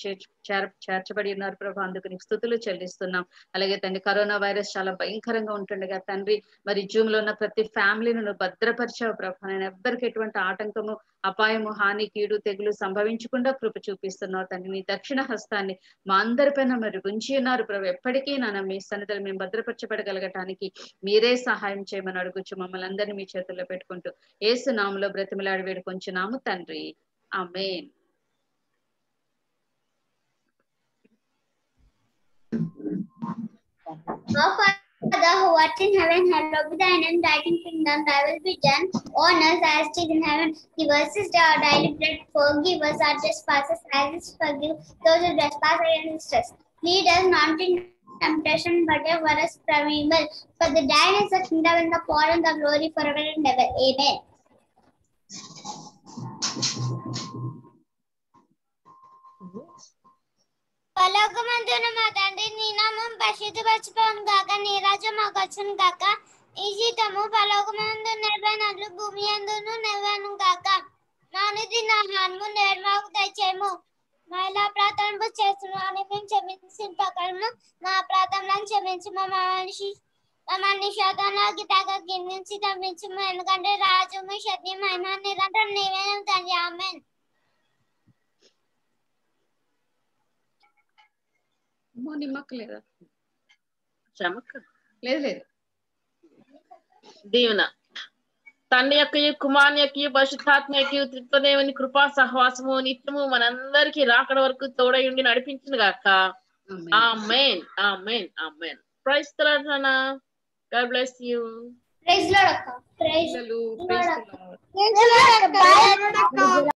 చేర్చబడి ఉన్నారు ప్రభా, అందుకు నీకు స్తుతులు చెల్లిస్తున్నాం. అలాగే తండ్రి కరోనా వైరస్ చాలా భయంకరంగా ఉంటుండగా తండ్రి మరి జూమ్ లో ఉన్న ప్రతి ఫ్యామిలీని నువ్వు భద్రపరిచావు ప్రభా, నేను ఎవ్వరికి ఎటువంటి ఆటంకం అపాయము హాని కీడు తెగులు సంభవించకుండా కృప చూపిస్తున్నారు తండ్రి. నీ దక్షిణ హస్తాన్ని మా అందరిపైన మరి ఉంచి ఉన్నారు ప్రభు, ఎప్పటికీ నాన్న మీ సన్నిధిని మేము భద్రపరచబడగలగటానికి మీరే సహాయం చేయమని అడుగుచు మమ్మల్ని అందరినీ మీ చేతుల్లో పెట్టుకుంటూ యేసు నామములో బ్రతిమలాడి వేడుకొంచున్నాము తండ్రి, ఆమేన్. Father who art in heaven, hallowed be thy name. Thy kingdom, thy will be done on earth as it is in heaven. Give us this day our daily bread. Forgive us our trespasses, as we forgive those who trespass against us. Lead us not into temptation, but deliver us from evil. For the thine is the kingdom, and the power, and the glory, forever and ever. Amen. పరలోకమందున్న మా తండ్రి నీ నామం పరిశుద్ధపరచబడును గాక, నీ రాజ్యం వచ్చును గాక, నీ జీతము పరలోకమందు నెరవేరునట్లు భూమి యందును నెరవేరును గాక, మా అనుదిన ఆహారము మాకు దయచేయము, మా ఎలా ప్రార్థనలు చేస్తున్నామని మేము క్షమించిన ప్రకారము మా ప్రార్థనలను క్షమించు, మా మనిషి మమ్మల్ని శోధనలోకి తాకకు నుంచి తప్పించుము, ఎందుకంటే రాజ్యము శక్తియు మహిమ నిరంతరము నీవే తండ్రి, ఆమేన్. లేదా లేదు లేదు దీవెన తండ్రి యొక్క కుమారుని యొక్క పరిశుద్ధాత్మ యొక్క త్రిత్వదేవుని కృపా సహవాసము నిత్యము మనందరికీ రాకడ వరకు తోడై ఉండి నడిపించును గాక, ఆమేన్ ఆమేన్ ఆమేన్. ప్రైజ్ ది లార్డ్ నాన్న. God bless you. Praise the lord అక్క. Praise the lord. Praise the lord.